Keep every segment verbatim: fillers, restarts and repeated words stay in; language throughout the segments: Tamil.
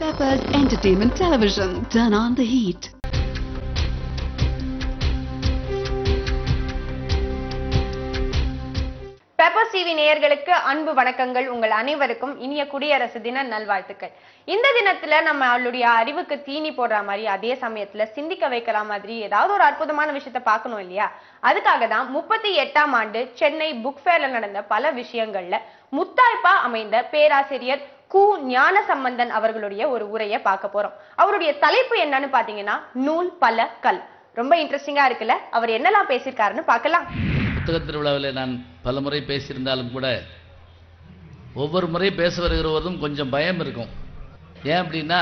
Pepper's Entertainment Television. Turn on the heat. Peppers TV நேயர்களுக்கு அன்பு வணக்கங்கள். உங்கள் அனைவருக்கும் இனிய குடியரசு தின நல்வாழ்த்துக்கள். இந்த தினத்துல நம்ம அவளுடைய அறிவுக்கு தீனி போடுற மாதிரி அதே சமயத்துல சிந்திக்க வைக்கிற மாதிரி ஏதாவது ஒரு அற்புதமான விஷயத்தை பார்க்கணும் இல்லையா? அதுக்காக தான் முப்பத்தி எட்டாம் ஆண்டு சென்னை புக் ஃபேர்ல நடந்த பல விஷயங்கள்ல முத்தாய்ப்பா அமைந்த பேராசிரியர் கு. ஞானசம்பந்தன் அவர்களுடைய ஒரு உரையை பார்க்க போறோம். அவருடைய தலைப்பு என்னன்னு பாத்தீங்கன்னா நூல் பல கல். ரொம்ப இன்ட்ரெஸ்டிங்கா இருக்குல்ல? அவர் என்னெல்லாம் பேசியிருக்காருன்னு பார்க்கலாம். புத்தகத் திருவிழாவில் நான் பல முறை பேசியிருந்தாலும் கூட ஒவ்வொரு முறை பேச வருகிறவதும் கொஞ்சம் பயம் இருக்கும். ஏன் அப்படின்னா,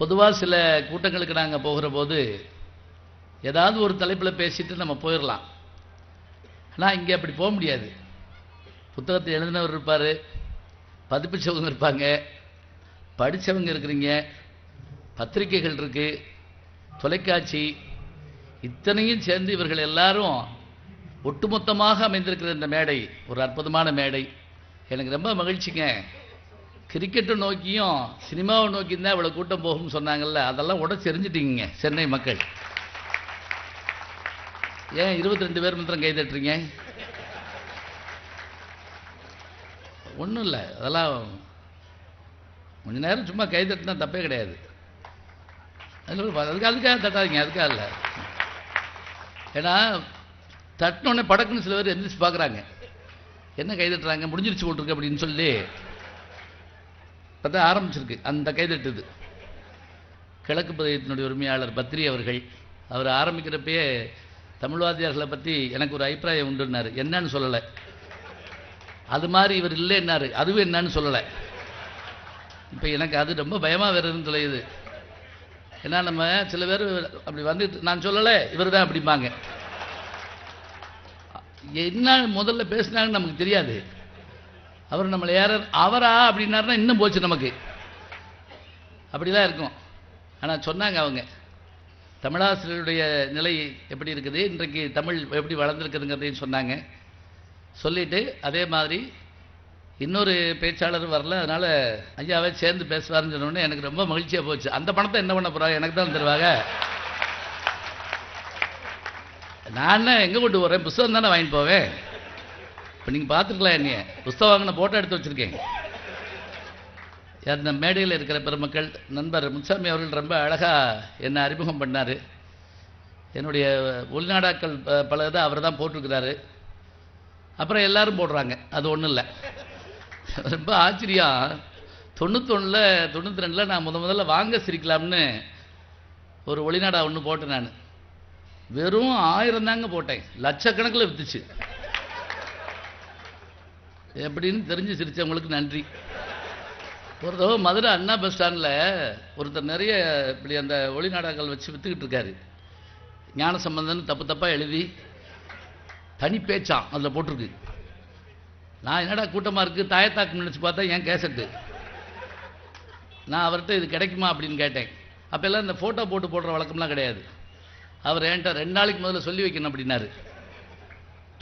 பொதுவாக சில கூட்டங்களுக்கு நாங்கள் போகிற போது ஏதாவது ஒரு தலைப்பில் பேசிட்டு நம்ம போயிடலாம். ஆனால் இங்கே அப்படி போக முடியாது. புத்தகத்தை எழுதினவர் இருப்பார், பதிப்பிச்சவங்க இருப்பாங்க, படித்தவங்க இருக்கிறீங்க, பத்திரிகைகள் இருக்குது, தொலைக்காட்சி, இத்தனையும் சேர்ந்து இவர்கள் எல்லாரும் ஒட்டுமொத்தமாக அமைந்திருக்கிற இந்த மேடை ஒரு அற்புதமான மேடை. எனக்கு ரொம்ப மகிழ்ச்சிங்க. கிரிக்கெட்டை நோக்கியும் சினிமாவை நோக்கியும் தான் இவ்வளோ கூட்டம் போகும்னு சொன்னாங்கல்ல, அதெல்லாம் உடச்சு எரிஞ்சிட்டிங்க சென்னை மக்கள். ஏன் இருபத்தி ரெண்டு பேர் மாத்திரம் கை தட்டுறீங்க? ஒன்றும் இல்லை, அதெல்லாம் கொஞ்ச நேரம் சும்மா கை தட்டுனா தப்பே கிடையாது. அதில் அதுக்காக அதுக்காக தட்டாதீங்க, அதுக்காக இல்லை. ஏன்னா தட்டினோடனே படக்குன்னு சில பேர் எந்திரிச்சு பார்க்குறாங்க, என்ன கைதட்டுறாங்க, முடிஞ்சிருச்சு போட்டிருக்கு அப்படின்னு சொல்லி பார்த்தா ஆரம்பிச்சிருக்கு அந்த கைதட்டுது. கிழக்கு பிரதேசத்தினுடைய உரிமையாளர் பத்ரி அவர்கள், அவர் ஆரம்பிக்கிறப்பயே தமிழ்வாதியார்களை பற்றி எனக்கு ஒரு அபிப்பிராயம் உண்டுன்னாரு. என்னன்னு சொல்லலை. அது மாதிரி இவர் இல்லைன்னாரு, அதுவும் என்னன்னு சொல்லலை. இப்போ எனக்கு அது ரொம்ப பயமாக வருதுன்னு சொல்லியது. ஏன்னா நம்ம சில பேர் அப்படி வந்துட்டு நான் சொல்லலை இவர் தான் அப்படிம்பாங்க. என்ன முதல்ல பேசினாங்கன்னு நமக்கு தெரியாது. அவர் நம்மளை யார் அவரா அப்படின்னாருன்னா இன்னும் போச்சு நமக்கு, அப்படிதான் இருக்கும். ஆனால் சொன்னாங்க அவங்க, தமிழாசிரியருடைய நிலை எப்படி இருக்குது, இன்றைக்கு தமிழ் எப்படி வளர்ந்துருக்குதுங்கிறதையும் சொன்னாங்க. சொல்லிவிட்டு அதே மாதிரி இன்னொரு பேச்சாளர் வரல, அதனால் ஐயாவை சேர்ந்து பேசுவார்னு சொன்னோடனே எனக்கு ரொம்ப மகிழ்ச்சியாக போச்சு. அந்த பணத்தை என்ன பண்ண போகிறாங்க, எனக்கு தான் தருவாங்க, நான் எங்கே கொண்டு போகிறேன், புஸ்தகம் தானே வாங்கிட்டு போவேன். இப்போ நீங்கள் பார்த்துருக்கலாம் என்னைய, புஸ்தகம் வாங்கின போட்டோ எடுத்து வச்சுருக்கேன். அந்த மேடையில் இருக்கிற பெருமக்கள், நண்பர் முன்சாமி அவர்கள் ரொம்ப அழகாக என்னை அறிமுகம் பண்ணார். என்னுடைய உள்நாடாக்கள் பல இதை அவர் தான் போட்டிருக்கிறாரு. அப்புறம் எல்லோரும் போடுறாங்க, அது ஒன்றும் இல்லை. ரொம்ப ஆச்சரியம். தொண்ணூத்தொன்னில் தொண்ணூற்றி ரெண்டில் நான் முத முதல்ல வாங்க சிரிக்கலாம்னு ஒரு ஒளிநாடா ஒன்று போட்டேன். நான் வெறும் ஆயிரம் தாங்க போட்டேன், லட்சக்கணக்கில் வித்துச்சு. எப்படின்னு தெரிஞ்சு சிரிச்சவங்களுக்கு நன்றி. ஒரு தடவை மதுரை அண்ணா பஸ் ஸ்டாண்டில் ஒருத்தர் நிறைய இப்படி அந்த ஒளிநாடகங்கள் வச்சு விற்றுக்கிட்டு இருக்காரு. ஞானசம்பந்தன் தப்பு தப்பாக எழுதி தனி பேச்சான் அதில் போட்டிருக்கு. நான் என்னடா கூட்டமாக இருக்குது தாயத்தாக்கு நினச்சி பார்த்தா என் கேசட்டு. நான் அவர்கிட்ட இது கிடைக்குமா அப்படின்னு கேட்டேன். அப்போ எல்லாம் இந்த ஃபோட்டோ போட்டு போடுற வழக்கம்லாம் கிடையாது. அவர் ஏன்ட்ட ரெண்டு நாளைக்கு முதல்ல சொல்லி வைக்கணும் அப்படின்னாரு.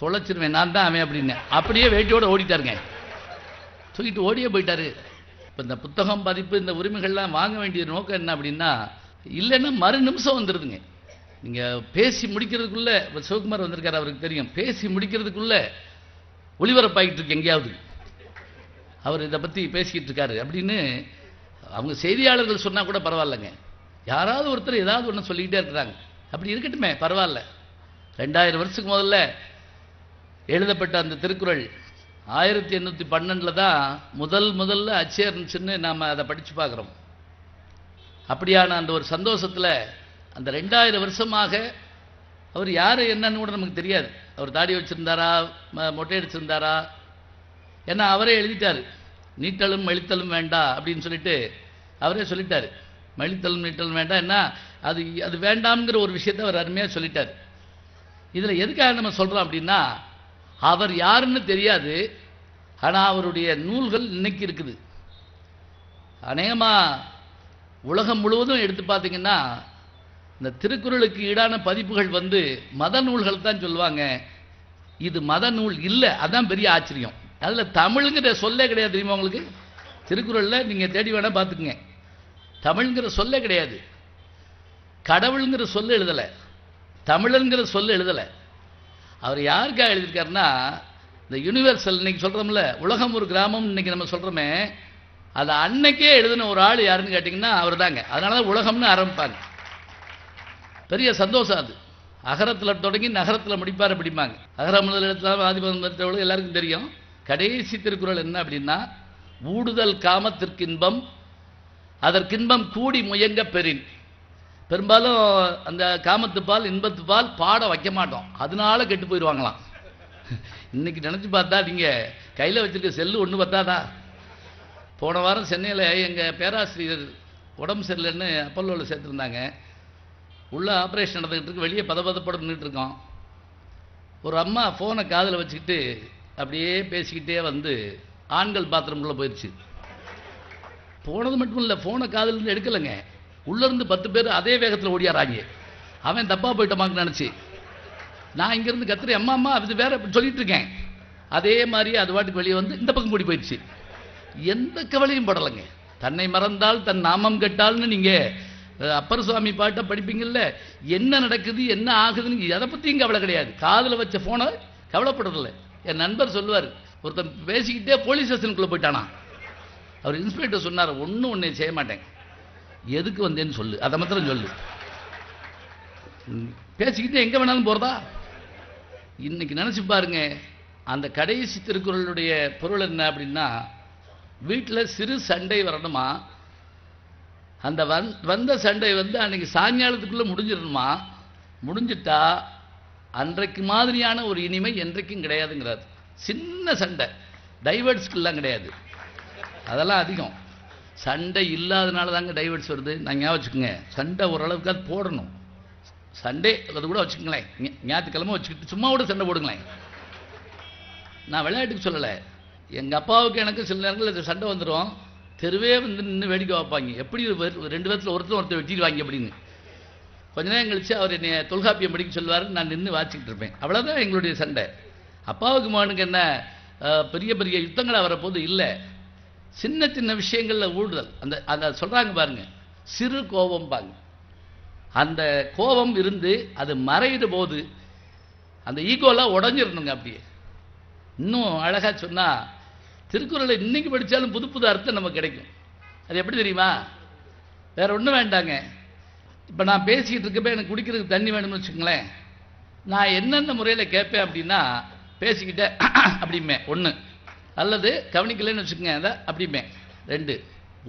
தொலைச்சிருவேன் நான் தான் அவன் அப்படின்னு அப்படியே வேட்டியோடு ஓடிட்டாருங்க, தூக்கிட்டு ஓடியே போயிட்டாரு. இப்போ இந்த புத்தகம் பதிப்பு இந்த உரிமைகள்லாம் வாங்க வேண்டிய நோக்கம் என்ன அப்படின்னா, இல்லைன்னா மறு நிமிஷம் வந்துடுதுங்க. நீங்கள் பேசி முடிக்கிறதுக்குள்ளே, சிவகுமார் வந்திருக்காரு அவருக்கு தெரியும், பேசி முடிக்கிறதுக்குள்ளே ஒளிபரப்பாகிட்டு இருக்கு எங்கேயாவது. அவர் இதை பற்றி பேசிக்கிட்டு இருக்காரு அப்படின்னு அவங்க செய்தியாளர்கள் சொன்னால் கூட பரவாயில்லைங்க, யாராவது ஒருத்தர் ஏதாவது ஒன்று சொல்லிக்கிட்டே இருக்கிறாங்க. அப்படி இருக்கட்டுமே, பரவாயில்ல. ரெண்டாயிரம் வருஷத்துக்கு முதல்ல எழுதப்பட்ட அந்த திருக்குறள் ஆயிரத்தி எண்ணூற்றி பன்னெண்டில் தான் முதல் முதல்ல அச்சே இருந்துச்சுன்னு நாம் அதை படித்து பார்க்குறோம். அப்படியான அந்த ஒரு சந்தோஷத்தில் அந்த ரெண்டாயிரம் வருஷமாக அவர் யார் என்னன்னு கூட நமக்கு தெரியாது. அவர் தாடி வச்சுருந்தாரா, மொட்டை அடிச்சிருந்தாரா, ஏன்னா அவரே எழுதிட்டார். நீட்டலும் எழுத்தலும் வேண்டாம் அப்படின்னு சொல்லிட்டு அவரே சொல்லிட்டார். மழித்தலும் நீட்டலும் வேண்டாம், என்ன அது அது வேண்டாம்ங்கிற ஒரு விஷயத்தை அவர் அருமையாக சொல்லிட்டார். இதில் எதுக்காக நம்ம சொல்கிறோம் அப்படின்னா, அவர் யாருன்னு தெரியாது, ஆனால் அவருடைய நூல்கள் இன்னைக்கு இருக்குது. அநேகமாக உலகம் முழுவதும் எடுத்து பார்த்திங்கன்னா இந்த திருக்குறளுக்கு ஈடான பதிப்புகள் வந்து மத நூல்கள் தான் சொல்லுவாங்க. இது மத நூல் இல்லை, அதுதான் பெரிய ஆச்சரியம். அதில் தமிழுங்கிற சொல்லே கிடையாது தெரியுமா உங்களுக்கு. திருக்குறள்ல நீங்க தேடி வேணா பாத்துக்கங்க. தமிழ்ங்கற சொல்லே கிடையாது. கடவுள்ங்கற சொல்ல எழுதல. தமிழன்ங்கற சொல்ல எழுதல. அவர் யார்கா எழுதிருக்காருன்னா இந்த யுனிவர்சல் இன்னைக்கு சொல்றோம்ல உலகம் ஒரு கிராமம் இன்னைக்கு நம்ம சொல்றோமே அது அன்னைக்கே எழுதின ஒரு ஆள் யாருன்னு கேட்டிங்கன்னா அவர்தாங்க. அதனால தான் உலகம்னு ஆரம்பிப்பாங்க. பெரிய சந்தோஷம் அது. அகரத்தில் தொடங்கி நகரத்தில் முடிப்பார் அப்படிம்பாங்க. அகரம் முதல் எழுத்தாலும் ஆதிபந்தத்தோடு எல்லாருக்கும் தெரியும். கடைசி திருக்குறள் என்ன அப்படின்னா ஊடுதல் காமத்திற்கின்பம் அதற்கின்பம் கூடி முயங்க பெறின். பெரும்பாலும் அந்த காமத்துப்பால் இன்பத்துப்பால் பாட வைக்க மாட்டோம். அதனால கெட்டு போயிடுவாங்களாம். இன்னைக்கு நினச்சி பார்த்தா நீங்கள் கையில் வச்சுருக்க செல்லு ஒன்று பார்த்தாதா. போன வாரம் சென்னையில் எங்கள் பேராசிரியர் உடம்பு சரியில்லைன்னு அப்பல்லோவில் சேர்த்துருந்தாங்க. உள்ளே ஆப்ரேஷன் நடந்துக்கிட்டு இருக்கு. வெளியே பதபதப்பட நின்றுட்டு இருக்கோம். ஒரு அம்மா ஃபோனை காதில் வச்சுக்கிட்டு அப்படியே பேசிக்கிட்டே வந்து ஆண்கள் பாத்ரூம்குள்ளே போயிடுச்சு. போனது மட்டும் இல்லை, ஃபோனை காதிலிருந்து எடுக்கலைங்க, உள்ளேருந்து பத்து பேர் அதே வேகத்தில் ஓடியாராங்க. அவன் தப்பாக போயிட்டமான்னு நினச்சி நான் இங்கேருந்து கத்திரி அம்மா அம்மா அது வேற அப்படி சொல்லிகிட்டு இருக்கேன். அதே மாதிரி அது வாட்டுக்கு வெளியே வந்து இந்த பக்கம் கூடி போயிடுச்சு. எந்த கவலையும் படலைங்க. தன்னை மறந்தால் தன் நாமம் கெட்டால்னு நீங்கள் அப்பர் சுவாமி பாட்டை படிப்பீங்கள்ல, என்ன நடக்குது என்ன ஆகுதுன்னு அதை பற்றியும் கவலை கிடையாது. காதில் வச்ச ஃபோனை கவலைப்படுறதில்ல. என் நண்பர் சொல்லுவார், ஒருத்தன் பேசிக்கிட்டே போலீஸ் ஸ்டேஷனுக்குள்ளே போயிட்டானா. அவர் இன்ஸ்பெக்டர் சொன்னார், ஒன்றும் ஒன்றே செய்ய மாட்டேங்க, எதுக்கு வந்தேன்னு சொல்லு, அதை மாத்திரம் சொல்லு, பேசிக்கிட்டே எங்கே வேணாலும் போகிறதா. இன்னைக்கு நினச்சி பாருங்க. அந்த கடைசி திருக்குறளுடைய பொருள் என்ன அப்படின்னா வீட்டில் சிறு சண்டை வரணுமா, அந்த வந் வந்த சண்டை வந்து அன்றைக்கி சாயங்காலத்துக்குள்ளே முடிஞ்சிடணுமா, முடிஞ்சிட்டா அன்றைக்கு மாதிரியான ஒரு இனிமை என்றைக்கும் கிடையாதுங்கிறார். சின்ன சண்டை டைவர்ட்ஸ்க்குலாம் கிடையாது, அதெல்லாம் அதிகம். சண்டை இல்லாதனால தாங்க டைவர்ட்ஸ் வருது. நான் ஞாபகம் வச்சுக்கோங்க, சண்டை ஓரளவுக்கு அது போடணும். சண்டே அது கூட வச்சுக்கோங்களேன், ஞாயிற்றுக்கிழமை வச்சுக்கிட்டு சும்மா கூட சண்டை போடுங்களேன். நான் விளையாட்டுக்கு சொல்லலை. எங்கள் அப்பாவுக்கு எனக்கு சில நேரங்களில் சண்டை வந்துடும். தெருவே வந்து நின்று வேடிக்கை வைப்பாங்க, எப்படி ரெண்டு பேரத்தில் ஒருத்தர் ஒருத்தர் வெட்டிடுவாங்க அப்படின்னு. கொஞ்ச நேரம் கழிச்சு அவர் என்னை தொல்காப்பியம் படிக்க சொல்லுவார், நான் நின்று வாசிக்கிட்டு இருப்பேன். அவ்வளோதான் எங்களுடைய சண்டை. அப்பாவுக்கு மகனுக்கு என்ன பெரிய பெரிய யுத்தங்களாக வரப்போது இல்லை, சின்ன சின்ன விஷயங்களில் ஊடுதல். அந்த அதை சொல்கிறாங்க பாருங்க, சிறு கோபம் பாங்க. அந்த கோபம் இருந்து அது மறையிற போது அந்த ஈகோலாம் உடஞ்சிடணுங்க. அப்படியே இன்னும் அழகாக சொன்னால் திருக்குறளை இன்றைக்கி படித்தாலும் புது புது அர்த்தம் நமக்கு கிடைக்கும். அது எப்படி தெரியுமா, வேறு ஒன்றும் வேண்டாங்க. இப்போ நான் பேசிக்கிட்டு இருக்கப்போ எனக்கு குடிக்கிறதுக்கு தண்ணி வேணும்னு வச்சுக்கோங்களேன். நான் என்னென்ன முறையில் கேட்பேன் அப்படின்னா பேசிக்கிட்டே அப்படிமே ஒன்று, அல்லது கவனிக்கலன்னு வச்சுக்கோங்க அதை அப்படிமே ரெண்டு,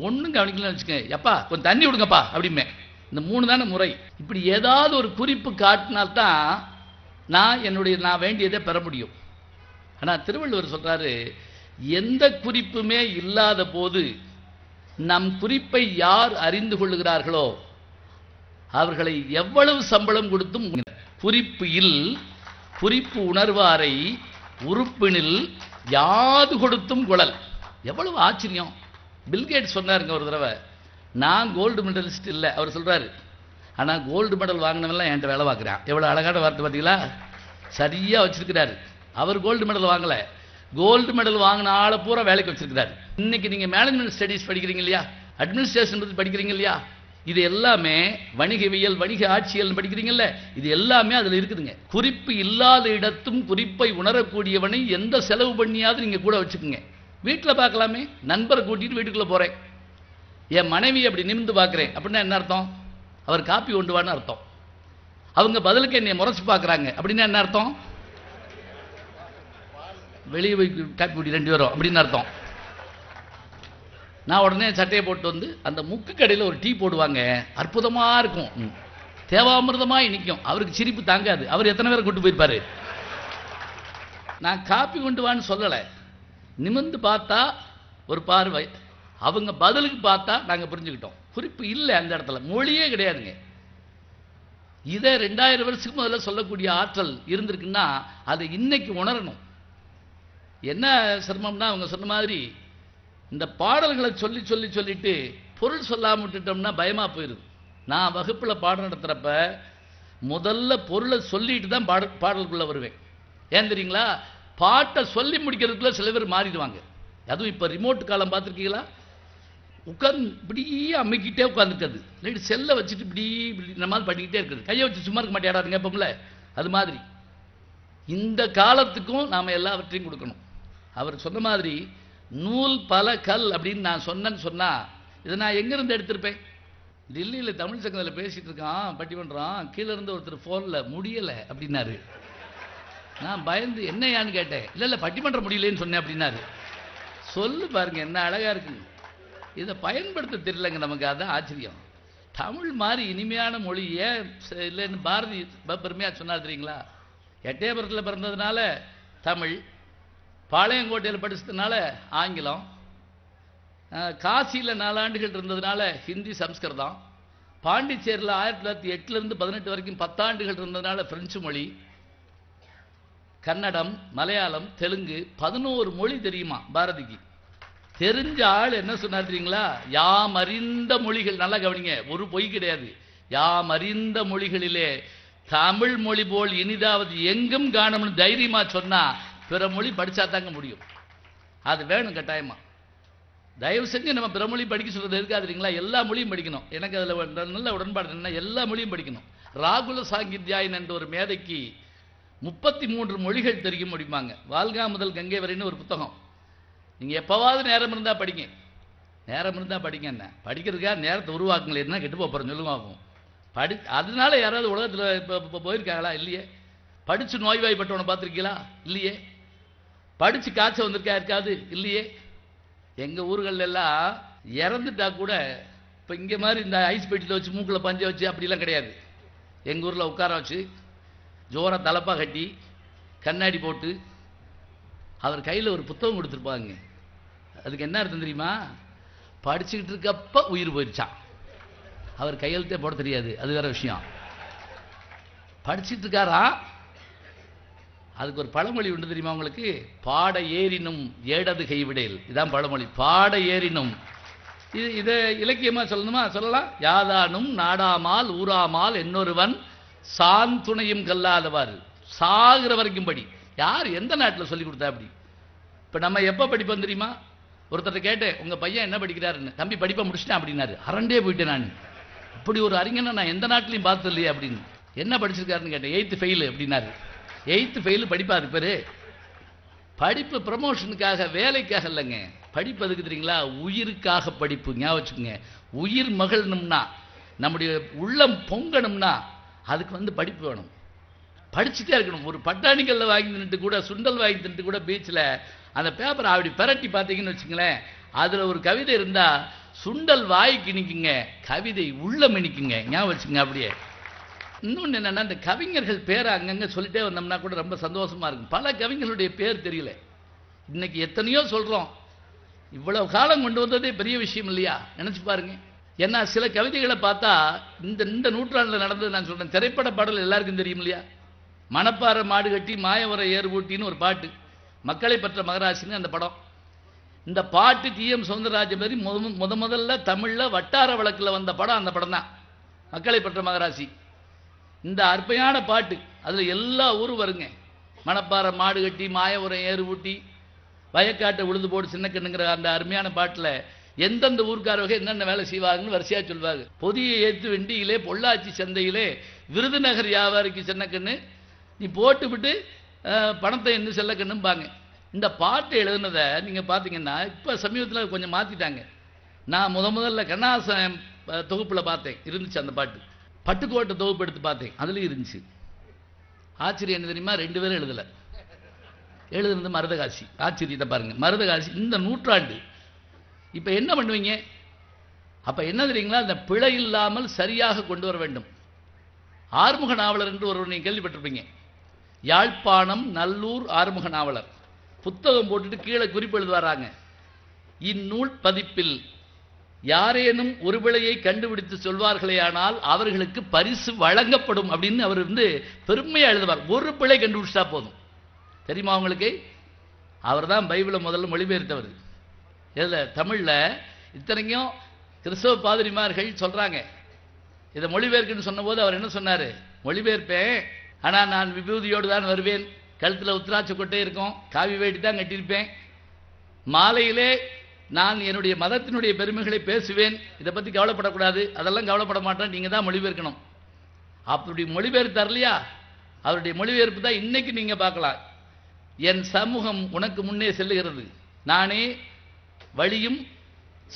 ஒன்றும் கவனிக்கலன்னு வச்சுக்கோங்க எப்பா கொஞ்சம் தண்ணி விடுங்கப்பா அப்படிமே. இந்த மூணு தானே முறை. இப்படி ஏதாவது ஒரு குறிப்பு காட்டினால்தான் நான் என்னுடைய நான் வேண்டியதை பெற முடியும். ஆனால் திருவள்ளுவர் சொல்கிறாரு, எந்த குறிப்புமே இல்லாத போது நம் குறிப்பை யார் அறிந்து கொள்ளுகிறார்களோ அவர்களை எவ்வளவு சம்பளம் கொடுத்தும் குறிப்பு இல் குறிப்பு உணர்வாரை உறுப்பினில் யாது கொடுத்தும் குழல். எவ்வளவு ஆச்சரியம். பில்கேட் சொன்னாருங்க ஒரு தடவை, நான் கோல்டு மெடலிஸ்ட் இல்லை அவர் சொல்கிறாரு, ஆனால் கோல்டு மெடல் வாங்கினவெல்லாம் என்கிட்ட வேலை பார்க்குறான். எவ்வளோ அழகான வார்த்தை பார்த்தீங்களா, சரியாக வச்சிருக்கிறாரு. அவர் கோல்டு மெடல் வாங்கலை, கோல்டு மெடல் வாங்கின ஆளை பூரா வேலைக்கு வச்சிருக்கிறாரு. இன்னைக்கு நீங்கள் மேனேஜ்மெண்ட் ஸ்டடீஸ் படிக்கிறீங்க இல்லையா, அட்மினிஸ்ட்ரேஷன் பற்றி படிக்கிறீங்க இல்லையா, இது எல்லாமே வணிகவியல் வணிக ஆட்சியல் படிக்கிறீங்கல்ல, இது எல்லாமே அதில் இருக்குதுங்க. குறிப்பு இல்லாத இடத்தும் குறிப்பை உணரக்கூடியவனை எந்த செலவு பண்ணியாவது நீங்கள் கூட வச்சுக்கோங்க. வீட்டில் பார்க்கலாமே, நண்பரை கூட்டிகிட்டு வீட்டுக்குள்ளே போகிறேன், என் மனைவி அப்படி நிமிந்து பார்க்குறேன் அப்படின்னா என்ன அர்த்தம், அவர் காப்பி கொண்டு வான்னு அர்த்தம். அவங்க பதிலுக்கு என்னை முறைச்சு பார்க்குறாங்க அப்படின்னா என்ன அர்த்தம், வெளியே போய் காப்பி குடி ரெண்டு பேரும் அப்படின்னு அர்த்தம். நான் உடனே சட்டையை போட்டு வந்து அந்த முக்கு கடையில் ஒரு டீ போடுவாங்க, அற்புதமாக இருக்கும், தேவாமிர்தமாக நிற்கும். அவருக்கு சிரிப்பு தாங்காது. அவர் எத்தனை பேரை கூட்டு போயிருப்பார். நான் காப்பி கொண்டு வான்னு சொல்லலை, நிமிர்ந்து பார்த்தா ஒரு பார்வை, அவங்க பதிலுக்கு பார்த்தா நாங்கள் புரிஞ்சுக்கிட்டோம். குறிப்பு இல்லை அந்த இடத்துல, மொழியே கிடையாதுங்க. இதை ரெண்டாயிரம் வருஷத்துக்கு முதல்ல சொல்லக்கூடிய ஆற்றல் இருந்திருக்குன்னா அதை இன்னைக்கு உணரணும். என்ன சிரமம்னா அவங்க சொன்ன மாதிரி இந்த பாடல்களை சொல்லி சொல்லி சொல்லிட்டு பொருள் சொல்லாமல் விட்டுட்டோம்னா பயமாக போயிடுது. நான் வகுப்பில் பாடம் நடத்துகிறப்ப முதல்ல பொருளை சொல்லிட்டு தான் பாட பாடலுக்குள்ளே வருவேன். ஏன் தெரியுங்களா, பாட்டை சொல்லி முடிக்கிறதுக்குள்ளே சில பேர் மாறிடுவாங்க. அதுவும் இப்போ ரிமோட் காலம் பார்த்துருக்கீங்களா, उड़े उटे सेल्ल वैसे नम्मा पड़े कई वे सूमा यारादी अदारी नाम एल्वटी नूल पल कल अब ना सुन ना एंपे दिल्ली तमिल संग पटिमंत्र कीर फोन मुड़ल अब ना भयंधन केटे पटिमंत्र मुड़ल अब अलग इதை பயன்படுத்த தெரியலங்க நமக்கு அதான் ஆச்சரியம் தமிழ் மாதிரி இனிமையான மொழி ஏன் இல்லன்னு பாரதி பெருமையா சொன்னார் தெரியுங்களா எட்டயபுரத்துல பிறந்ததனால தமிழ் பாளையங்கோட்டையில படிச்சதனால ஆங்கிலம் காசியில நான்கு ஆண்டுகள் இருந்ததனால ஹிந்தி சமஸ்கிருதம் பாண்டிச்சேரியில ஆயிரத்து தொள்ளாயிரத்து எட்டு ல இருந்து பதினெட்டு வரைக்கும் பத்து ஆண்டுகள் இருந்ததனால பிரெஞ்சு மொழி கன்னடம் மலையாளம் தெலுங்கு பதினொன்று மொழி தெரியுமா பாரதிக்கு தெரிஞ்ச ஆள் என்ன சொன்னார் தெரியுங்களா யாம் அறிந்த மொழிகள் நல்லா கவனிங்க ஒரு பொய் கிடையாது யாம் அறிந்த மொழிகளிலே தமிழ் மொழி போல் இனிதாவது எங்கும் காணோம்னு தைரியமா சொன்னா பிற மொழி படிச்சா தாங்க முடியும் அது வேணும் கட்டாயமா தயவு செஞ்சு நம்ம பிற மொழி படிக்க சொல்றது எதுக்காதீங்களா எல்லா மொழியும் படிக்கணும் எனக்கு அதுல நல்ல உடன்பாடு என்ன எல்லா மொழியும் படிக்கணும் ராகுல சாங்கித்யாயன் என்ற ஒரு மேதைக்கு முப்பத்து மூன்று மொழிகள் தெரிய முடியுமாங்க வால்கா முதல் கங்கை வரைன்னு ஒரு புத்தகம் நீங்க எப்பவாவது நேரம் இருந்தா படிங்க நேரம் இருந்தா படிங்க என்ன படிக்கிறதுக்கா நேரத்தை உருவாக்குங்களேன்னா கெட்டு போறோம் சொல்லுவாங்க படி அதனால யாராவது உலகத்துல போயிருக்காங்களா இல்லையே படிச்சு நோய்வாய்ப்பட்டவன பாத்திருக்கீங்களா இல்லையே படிச்சு காச்ச வந்திருக்கா இருக்காது இல்லையே எங்க ஊர்கள எல்லாம் இறந்துட்டா கூட இப்ப இங்க மாதிரி இந்த ஐஸ் பெட்டில வச்சு மூக்குல பஞ்சை வச்சு அப்படி எல்லாம் கிடையாது எங்க ஊர்ல உட்கார வச்சு ஜோரா தலப்பா கட்டி கண்ணாடி போட்டு அவர் கையில் ஒரு புத்தகம் கொடுத்துப்பாங்க அதுக்கு என்ன அர்த்தம் தெரியுமா படிச்சிட்டு இருக்கப்ப உயிர் போயிடுச்சாம் அவர் கையெழுத்தே போட தெரியாது அது வேற விஷயம் படிச்சிட்டு இருக்காரா அதுக்கு ஒரு பழமொழி உண்டு தெரியுமா உங்களுக்கு பாட ஏறினும் ஏடது கைவிடேல் இதான் பழமொழி பாட ஏறினும் இது இதை இலக்கியமா சொல்லணுமா சொல்லலாம் யாதானும் நாடாமால் ஊராமால் இன்னொருவன் சான் துணையும் கல்லாதவாறு சாகுற வரைக்கும் படி யார் எந்த நாட்டில் சொல்லி கொடுத்தா அப்படி இப்ப நம்ம எப்ப படிப்போம் தெரியுமா ஒருத்தட்ட கேட்டே உங்க பையன் என்ன படிக்கிறாருன்னு தம்பி படிப்ப முடிச்சிட்டான் அப்படினாரு அரண்டே போயிட்டேன் நான் இப்படி ஒரு அறிஞனை நான் எந்த நாட்டிலையும் பார்த்தது இல்லையே அப்படின்னு என்ன படிச்சிருக்காருன்னு கேட்டேன் எய்த் ஃபெயில் அப்படினாரு எய்த் ஃபெயில் படிப்பாரு பேரு படிப்பு ப்ரமோஷனுக்காக வேலைக்காக இல்லைங்க படிப்பு எதுக்கு தெரியுங்களா உயிருக்காக படிப்பு ஞாபகம் வச்சுக்கோங்க உயிர் மகிழணும்னா நம்முடைய உள்ளம் பொங்கணும்னா அதுக்கு வந்து படிப்பு வேணும் படிச்சுட்டே இருக்கணும் ஒரு பட்டாணிக்கல்ல வாங்கி நின்று கூட சுண்டல் வாங்கி நின்று கூட பீச்சில் அந்த பேப்பரை அப்படி பரட்டி பார்த்தீங்கன்னு வச்சுங்களேன் அதில் ஒரு கவிதை இருந்தால் சுண்டல் வாய்க்கு நிற்குங்க கவிதை உள்ளம் இனிக்குங்க ஞாபகம் வச்சுங்க அப்படியே இன்னொன்று என்னென்னா இந்த கவிஞர்கள் பேரை அங்கங்கே சொல்லிட்டே வந்தோம்னா கூட ரொம்ப சந்தோஷமாக இருக்கும் பல கவிஞர்களுடைய பேர் தெரியல இன்னைக்கு எத்தனையோ சொல்கிறோம் இவ்வளோ காலம் கொண்டு வந்ததே பெரிய விஷயம் இல்லையா நினச்சி பாருங்க ஏன்னா சில கவிதைகளை பார்த்தா இந்த இந்த நூற்றாண்டில் நடந்தது நான் சொல்கிறேன் திரைப்பட பாடல் எல்லாருக்கும் தெரியும் இல்லையா மணப்பாறை மாடு கட்டி மாயவரை ஏறு ஊட்டின்னு ஒரு பாட்டு மக்களை பற்ற மகராசின்னு அந்த படம் இந்த பாட்டு டி எம் சௌந்தரராஜன் மாதிரி முத முதல்ல தமிழில் வட்டார வழக்கில் வந்த படம் அந்த படம் தான் மக்களை பற்ற மகராசி இந்த அற்பையான பாட்டு அதில் எல்லா ஊரும் வருங்க மணப்பாறை மாடு கட்டி மாயவரை ஏறு ஊட்டி வயக்காட்டை உழுது போடு சின்ன கண்ணுங்கிற அந்த அருமையான பாட்டில் எந்தெந்த ஊர்க்காரவகை என்னென்ன வேலை செய்வாங்கன்னு வரிசையாக சொல்வாங்க பொதிய ஏற்று வெண்டியிலே பொள்ளாச்சி சந்தையிலே விருதுநகர் வியாபாரிக்கு சின்ன கண்ணு நீ போட்டுவிட்டு பணத்தை என்ன செல்ல கண்ணும்பாங்க இந்த பாட்டு எழுதுனதை நீங்கள் பார்த்தீங்கன்னா இப்போ சமீபத்தில் கொஞ்சம் மாற்றிட்டாங்க நான் முத முதல்ல கண்ணாசம் தொகுப்பில் பார்த்தேன் இருந்துச்சு அந்த பாட்டு பட்டுக்கோட்டை தொகுப்பு எடுத்து பார்த்தேன் அதுலேயும் இருந்துச்சு ஆச்சரியம் என்ன தெரியுமா ரெண்டு பேரும் எழுதலை எழுதுனது மருதகாசி ஆச்சரியத்தை பாருங்கள் மருதகாசி இந்த நூற்றாண்டு இப்போ என்ன பண்ணுவீங்க அப்போ என்ன தெரியுங்களா இந்த பிழை இல்லாமல் சரியாக கொண்டு வர வேண்டும் ஆறுமுக நாவலர் என்று ஒருவர் நீங்கள் கேள்விப்பட்டிருப்பீங்க யாழ்ப்பாணம் நல்லூர் ஆறுமுக நாவலர் புத்தகம் போட்டுட்டு கீழே குறிப்பு எழுதுவாராங்க இந்நூல் பதிப்பில் யாரேனும் ஒரு பிழையை கண்டுபிடித்து சொல்வார்களேயானால் அவர்களுக்கு பரிசு வழங்கப்படும் அப்படின்னு அவர் வந்து பெருமையாக எழுதுவார் ஒரு பிழை கண்டுபிடிச்சா போதும் தெரியுமா அவங்களுக்கு அவர் தான் பைபிளை முதல்ல மொழிபெயர்த்தவர் இதில் தமிழில் இத்தனைக்கும் கிறிஸ்தவ பாதிரிமார்கள் சொல்கிறாங்க இதை மொழிபெயர்க்குன்னு சொன்னபோது அவர் என்ன சொன்னார் மொழிபெயர்ப்பேன் ஆனால் நான் விபூதியோடு தான் வருவேன் கழுத்தில் உத்திராட்ச கொட்டை இருக்கும் காவி வேட்டி தான் கட்டியிருப்பேன் மாலையிலே நான் என்னுடைய மதத்தினுடைய பெருமைகளை பேசுவேன். இத பத்தி கவலைப்படக்கூடாது, அதெல்லாம் கவலைப்பட மாட்டேன். நீங்க தான் மொழிபெயர்க்கணும். அப்படி மொழிபெயர்த்தார் இல்லையா, அவருடைய மொழிபெயர்ப்பு தான் இன்னைக்கு நீங்க பார்க்கலாம். என் சமூகம் உனக்கு முன்னே செல்லுகிறது, நானே வழியும்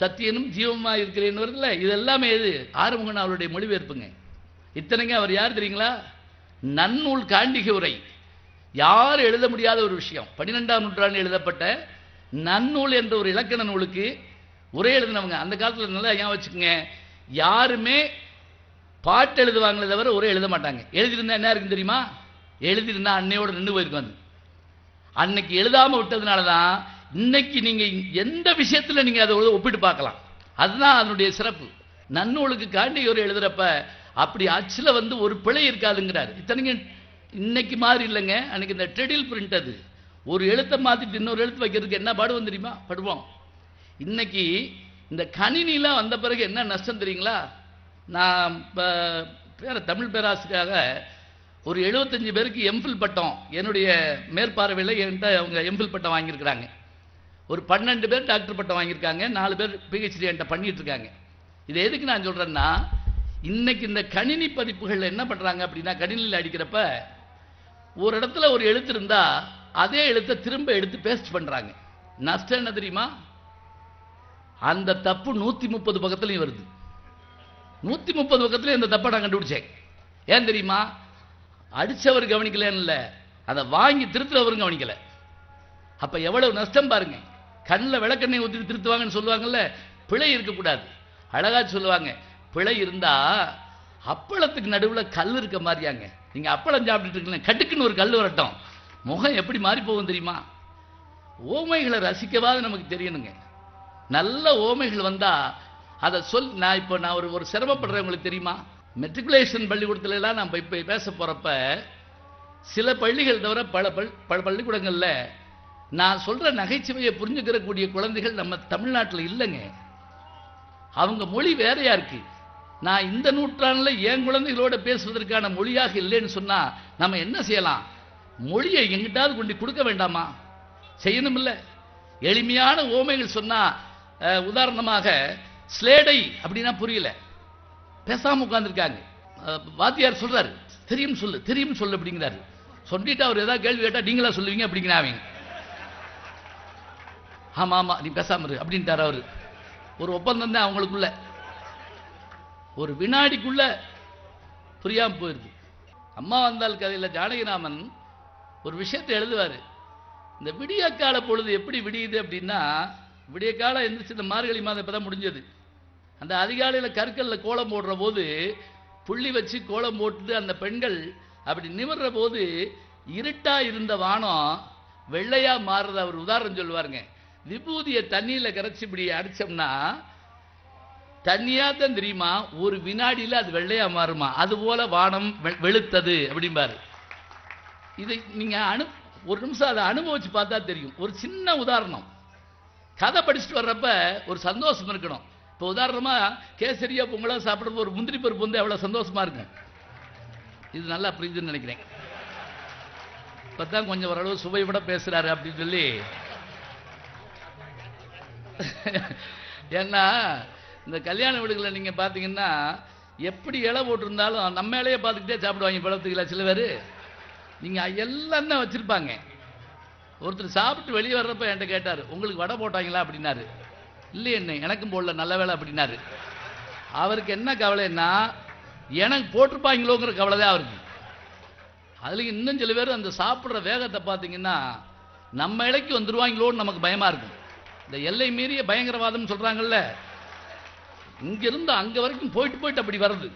சத்தியனும் ஜீவமா இருக்கிறேன் வருதுல, இதெல்லாமே எது? ஆறுமுகன் அவருடைய மொழிபெயர்ப்புங்க. இத்தனைங்க அவர் யார் தெரியுங்களா? நன்னூல் காண்டிகை உரை, யார் எழுத முடியாத ஒரு விஷயம். பன்னிரெண்டாம் நூற்றாண்டு எழுதப்பட்ட நன்னூல் என்ற ஒரு இலக்கண நூலுக்கு உரை எழுதினவங்க. அந்த காலத்தில் நல்லா ஏன் வச்சுக்கோங்க, யாருமே பாட்டு எழுதுவாங்களே தவிர உரை எழுத மாட்டாங்க. எழுதியிருந்தா என்ன இருக்குன்னு தெரியுமா? எழுதியிருந்தா அன்னையோடு நின்று போயிருக்கும். அது அன்னைக்கு எழுதாமல் விட்டதுனால தான் இன்னைக்கு நீங்கள் எந்த விஷயத்தில் நீங்கள் அதை ஒப்பிட்டு பார்க்கலாம். அதுதான் அதனுடைய சிறப்பு. நன்னூலுக்கு காண்டி ஒரு எழுதுறப்ப அப்படி அச்சில் வந்து ஒரு பிழை இருக்காதுங்கிறார். இத்தனைக்கு இன்னைக்கு மாதிரி இல்லைங்க, அன்னைக்கு இந்த ட்ரெடில் பிரிண்ட், அது ஒரு எழுத்தை மாற்றிட்டு இன்னொரு எழுத்து வைக்கிறதுக்கு என்ன பாடுவோம் தெரியுமா? படுவோம். இன்னைக்கு இந்த கணினிலாம் வந்த பிறகு என்ன நஷ்டம் தெரியுங்களா? நான் பேர தமிழ் பேராசிரியராக ஒரு எழுபத்தஞ்சு பேருக்கு எம்ஃபில் பட்டம் என்னுடைய மேற்பார்வையில் என்கிட்ட அவங்க எம்ஃபில் பட்டம் வாங்கியிருக்கிறாங்க. ஒரு பன்னெண்டு பேர் டாக்டர் பட்டம் வாங்கியிருக்காங்க, நாலு பேர் பிஹெச்டி என்கிட்ட பண்ணிட்டு இருக்காங்க. இதை எதுக்கு நான் சொல்கிறேன்னா, இன்னைக்கு இந்த கணினி பதிப்புகள் என்ன பண்ணுறாங்க அப்படின்னா, கணினியில் அடிக்கிறப்ப ஒரு இடத்துல ஒரு எழுத்து இருந்தால் அதே எழுத்தை திரும்ப எடுத்து பேஸ்ட் பண்ணுறாங்க. நஷ்டம் என்ன தெரியுமா? அந்த தப்பு நூற்றி முப்பது பக்கத்துலையும் வருது. நூற்றி முப்பது பக்கத்துலையும் இந்த தப்பை நான் கண்டுபிடிச்சேன். ஏன் தெரியுமா? அடித்தவர் கவனிக்கலன்னு இல்லை, அதை வாங்கி திருத்துறவரும் கவனிக்கலை. அப்போ எவ்வளவு நஷ்டம் பாருங்க. கண்ணில் விளக்கெண்ணை ஊற்றி திருத்துவாங்கன்னு சொல்லுவாங்கல்ல, பிழை இருக்கக்கூடாது. அழகாக சொல்லுவாங்க, பிழை இருந்தால் அப்பளத்துக்கு நடுவில் கல் இருக்க மாதிரியாங்க. நீங்கள் அப்பளம் சாப்பிட்டுட்டு இருக்கீங்களா, கட்டுக்குன்னு ஒரு கல் வரட்டும், முகம் எப்படி மாறி போகும் தெரியுமா? ஓமைகளை ரசிக்கவாது நமக்கு தெரியணுங்க. நல்ல ஓமைகள் வந்தால் அதை சொல். நான் இப்போ நான் ஒரு ஒரு சிரமப்படுறவங்களுக்கு தெரியுமா, மெட்ரிகுலேஷன் பள்ளிக்கூடத்துலலாம் நான் இப்போ பேச போகிறப்ப சில பள்ளிகள் தவிர பல பல் பல பள்ளிக்கூடங்களில் நான் சொல்கிற நகைச்சுவையை புரிஞ்சுக்கிறக்கூடிய குழந்தைகள் நம்ம தமிழ்நாட்டில் இல்லைங்க. அவங்க மொழி வேறையா இருக்கு. நான் இந்த நூற்றாண்டில் என் குழந்தைகளோட பேசுவதற்கான மொழியாக இல்லைன்னு சொன்னால் நம்ம என்ன செய்யலாம்? மொழியை எங்கிட்டாவது கொண்டு கொடுக்க வேண்டாமா? செய்யணும் இல்லை? எளிமையான ஓமைகள் சொன்னால், உதாரணமாக ஸ்லேடை அப்படின்னா புரியல, பேசாமல் உட்காந்துருக்காங்க. வாத்தியார் சொல்கிறாரு, தெரியும் சொல்லு தெரியும் சொல்லு அப்படிங்கிறாரு. சொல்லிட்டு அவர் ஏதாவது கேள்வி கேட்டால் நீங்களா சொல்லுவீங்க அப்படிங்கிறா அவங்க. ஆமாம் ஆமாம் நீ பேசாமரு அப்படின்ட்டார். அவர் ஒரு ஒப்பந்தம் தான் அவங்களுக்குள்ள, ஒரு வினாடிக்குள்ள புரியாமல் போயிருக்கு. அம்மா வந்தால் கதையில் ஜானகிராமன் ஒரு விஷயத்தை எழுதுவார். இந்த விடிய கால பொழுது எப்படி விடியுது அப்படின்னா, விடிய காலம் எந்திரிச்சு இந்த மார்கழி மாதம் இப்போ தான் முடிஞ்சது. அந்த அதிகாலையில் கற்களில் கோலம் போடுற போது புள்ளி வச்சு கோலம் போட்டு அந்த பெண்கள் அப்படி நிமிர்ற போது இருட்டாக இருந்த வானம் வெள்ளையாக மாறுறது. அவர் உதாரணம் சொல்லுவாருங்க, விபூதியை தண்ணியில் கரைச்சி இப்படி அடித்தோம்னா தண்ணியாக தான் தெரியுமா, ஒரு வினாடியில் அது வெள்ளையாக மாறுமா, அதுபோல் வானம் வெளுத்தது அப்படிம்பார். இதை நீங்கள் அனு ஒரு நிமிஷம் அதை அனுபவிச்சு பார்த்தா தெரியும். ஒரு சின்ன உதாரணம். கதை படிச்சுட்டு வர்றப்ப ஒரு சந்தோஷம் இருக்கணும். இப்போ உதாரணமாக கேசரியா பொங்கலாக சாப்பிட்றப்போ ஒரு முந்திரி பருப்பு வந்து எவ்வளோ சந்தோஷமாக இருக்கும். இது நல்லா புரியுதுன்னு நினைக்கிறேன். இப்போ தான் கொஞ்சம் ஓரளவு சுவை விட பேசுகிறாரு அப்படின்னு சொல்லி. ஏன்னா இந்த கல்யாண வீடுகளை நீங்கள் பார்த்தீங்கன்னா எப்படி இலை போட்டிருந்தாலும் நம்ம இலையை பார்த்துக்கிட்டே சாப்பிடுவாங்க. பழத்துக்குள்ள சில பேர் நீங்கள் எல்லாம் தான் வச்சுருப்பாங்க. ஒருத்தர் சாப்பிட்டு வெளியே வர்றப்ப என்கிட்ட கேட்டார், உங்களுக்கு வடை போட்டாங்களா அப்படின்னாரு. இல்லை என்ன எனக்கும் போடல, நல்ல வேலை அப்படின்னாரு. அவருக்கு என்ன கவலைன்னா, எனக்கு போட்டிருப்பாங்களோங்கிற கவலை தான் அவருக்கு. அதில் இன்னும் சில பேர் அந்த சாப்பிட்ற வேகத்தை பார்த்தீங்கன்னா நம்ம இலைக்கு வந்துடுவாங்களோன்னு நமக்கு பயமாக இருக்கும். இந்த எல்லை மீறிய பயங்கரவாதம் சொல்கிறாங்கல்ல, இங்கிருந்து அங்கே வரைக்கும் போயிட்டு போயிட்டு அப்படி வர்றது.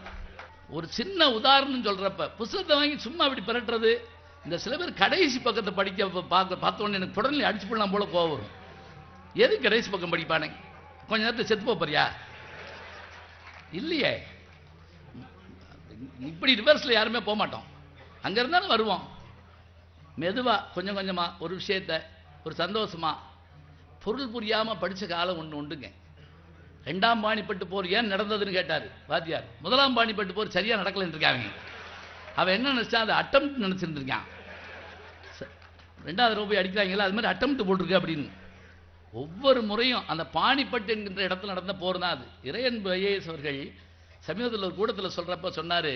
ஒரு சின்ன உதாரணம் சொல்கிறப்ப புத்தகத்தை வாங்கி சும்மா அப்படி பரட்டுறது. இந்த சில பேர் கடைசி பக்கத்தை படிக்க பார்க்க பார்த்தோன்னே எனக்கு உடனே அடிச்சு போடலாம் போல கோவம் வரும். எது கடைசி பக்கம் படிப்பானே, கொஞ்ச நேரத்தை செத்து போப்பறியா இல்லையே. இப்படி ரிவர்ஸில் யாருமே போக மாட்டோம், அங்கே இருந்தாலும் வருவோம். மெதுவாக கொஞ்சம் கொஞ்சமாக ஒரு விஷயத்தை ஒரு சந்தோஷமாக பொருள் புரியாமல் படித்த காலம் ஒன்று உண்டுங்க. ரெண்டாம் பாணிப்பட்டு போர் ஏன் நடந்ததுன்னு கேட்டார் வாத்தியார். முதலாம் பாணிப்பட்டு போர் சரியாக நடக்கலன்னு இருக்காங்க. அவன் என்ன நினச்சா, அதை அட்டம்ப்ட் நினச்சிருந்துருக்கான். ரெண்டாவது ரூபாய் அடிக்கிறாங்களா அது மாதிரி அட்டம்ப்ட் போட்டிருக்கு அப்படின்னு. ஒவ்வொரு முறையும் அந்த பாணிப்பட்டு என்கிற இடத்துல நடந்த போர் தான் அது. இறையன்பு ஐஏஎஸ் அவர்கள் சமீபத்தில் ஒரு கூட்டத்தில் சொல்கிறப்ப சொன்னார்,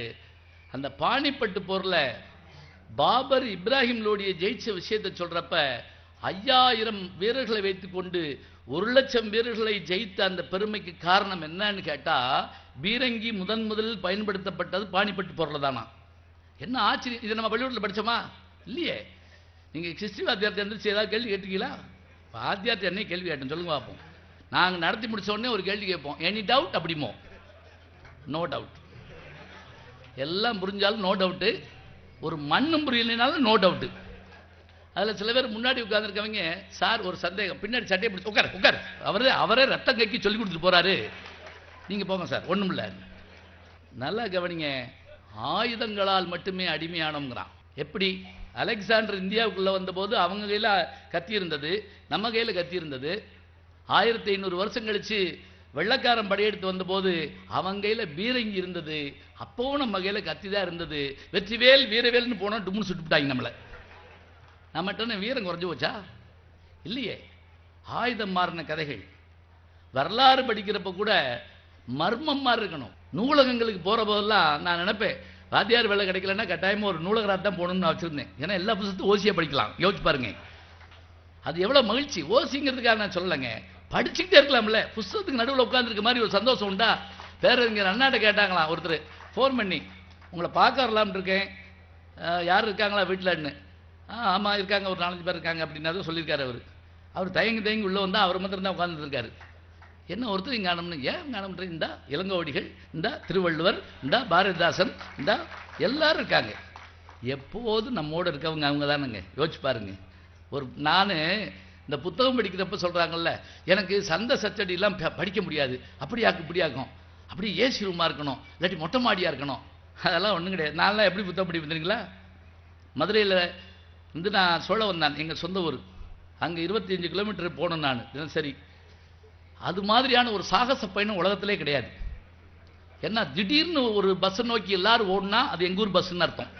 அந்த பாணிப்பட்டு போரில் பாபர் இப்ராஹிம் லோடியை ஜெயிச்ச விஷயத்தை சொல்கிறப்ப ஐயாயிரம் வீரர்களை வைத்து கொண்டு ஒரு லட்சம் வீரர்களை ஜெயித்த அந்த பெருமைக்கு காரணம் என்னன்னு கேட்டால் பீரங்கி முதன் முதலில் பயன்படுத்தப்பட்டது பாணிப்பட்டு போரில் தானா. என்ன ஆச்சரியம்! இதை நம்ம பள்ளிக்கூடத்தில் படித்தோமா? இல்லையே. நீங்கள் கிறிஸ்டிவ் வாத்தியார்த்தை எந்திரிச்சு ஏதாவது கேள்வி கேட்டுக்கீங்களா? வாத்தியார்த்தை என்னையும் கேள்வி கேட்டோம், சொல்லுங்க பார்ப்போம். நாங்கள் நடத்தி முடித்தோடனே ஒரு கேள்வி கேட்போம், எனி டவுட் அப்படிமோ? No doubt. எல்லாம் புரிஞ்சாலும் நோ டவுட்டு, ஒரு மண்ணும் புரியலைனாலும் நோ டவுட்டு. அதில் சில பேர் முன்னாடி உட்காந்துருக்கவங்க, சார் ஒரு சந்தேகம், பின்னாடி சட்டையை பிடிச்சி உட்கார் உட்கார் அவரே அவரே ரத்தம் கக்கி சொல்லி கொடுத்துட்டு போகிறாரு, நீங்கள் போங்க சார் ஒன்றும் இல்லை. நல்லா கவனிங்க, ஆயுதங்களால் மட்டுமே அடிமையானோங்கிறான். எப்படி? அலெக்சாண்டர் இந்தியாவுக்குள்ளே வந்தபோது அவங்க கையில் கத்தி இருந்தது, நம்ம கையில் கத்தி இருந்தது. ஆயிரத்தி ஐநூறு வருஷம் கழித்து வெள்ளக்காரன் படையெடுத்து வந்தபோது அவங்க கையில் பீரங்கி இருந்தது, அப்போவும் நம்ம கையில் கத்தி தான் இருந்தது. வெற்றிவேல் வீரவேல்னு போனால் டும்னு சுட்டுவிட்டாங்க நம்மளை. நம்மகிட்ட வீரம் குறைஞ்சி போச்சா? இல்லையே. ஆயுதம் மாறின கதைகள். வரலாறு படிக்கிறப்ப கூட மர்மம் மாதிரி இருக்கணும். நூலகங்களுக்கு போகிற போதெல்லாம் நான் நினைப்பேன், வாத்தியார் வேலை கிடைக்கலன்னா கட்டாயமாக ஒரு நூலகராக தான் போகணும்னு வச்சுருந்தேன். ஏன்னா எல்லா புத்தகத்தையும் ஓசியாக படிக்கலாம். யோசிச்சு பாருங்க, அது எவ்வளோ மகிழ்ச்சி. ஓசிங்கிறதுக்காக நான் சொல்லலைங்க, படிச்சுக்கிட்டே இருக்கலாம்ல. புத்தகத்துக்கு நடுவில் உட்காந்துருக்க மாதிரி ஒரு சந்தோஷம் உண்டா? பேரறிஞர் அண்ணாட்ட கேட்டாங்களாம் ஒருத்தர் ஃபோன் பண்ணி, உங்களை பார்க்க வரலாம்னு இருக்கேன், யார் இருக்காங்களா வீட்டில்ன்னு. ஆ ஆமாம் இருக்காங்க, ஒரு நாலஞ்சு பேர் இருக்காங்க அப்படின்னாதான் சொல்லியிருக்காரு அவர். அவர் தயங்கி தயங்கி உள்ளே வந்தால் அவர் மாத்திரம் தான் உட்காந்துருக்காரு. என்ன ஒருத்தர் இங்கே காணம்னு, ஏன் காணம்ன்ற, இந்தா இளங்கோவடிகள், இந்தா திருவள்ளுவர், இந்தா பாரதிதாசன், இந்தா எல்லாரும் இருக்காங்க. எப்போதும் நம்மோடு இருக்கவங்க அவங்க தானுங்க. யோசிச்சு பாருங்க. ஒரு நான் இந்த புத்தகம் படிக்கிறப்ப சொல்கிறாங்கல்ல, எனக்கு சந்தை சச்சடியெல்லாம் படிக்க முடியாது, அப்படியாக்கு இப்படியாக்கும், அப்படி ஏசி ரூமாக இருக்கணும், இல்லாட்டி மொட்டை மாடியாக இருக்கணும். அதெல்லாம் ஒன்றும் கிடையாது. நான்லாம் எப்படி புத்தகம் படிக்க வந்துருங்களா, மதுரையில் வந்து நான் சோழ வந்தான், எங்கள் சொந்த ஊர். அங்கே இருபத்தி அஞ்சு கிலோமீட்டர் போனேன் நான் தினசரி. அது மாதிரியான ஒரு சாகச பயணம் உலகத்திலே கிடையாது. ஏன்னா திடீர்னு ஒரு பஸ்ஸை நோக்கி எல்லாரும் ஓடுனா அது எங்கள் ஊர் பஸ்ஸுன்னு அர்த்தம்.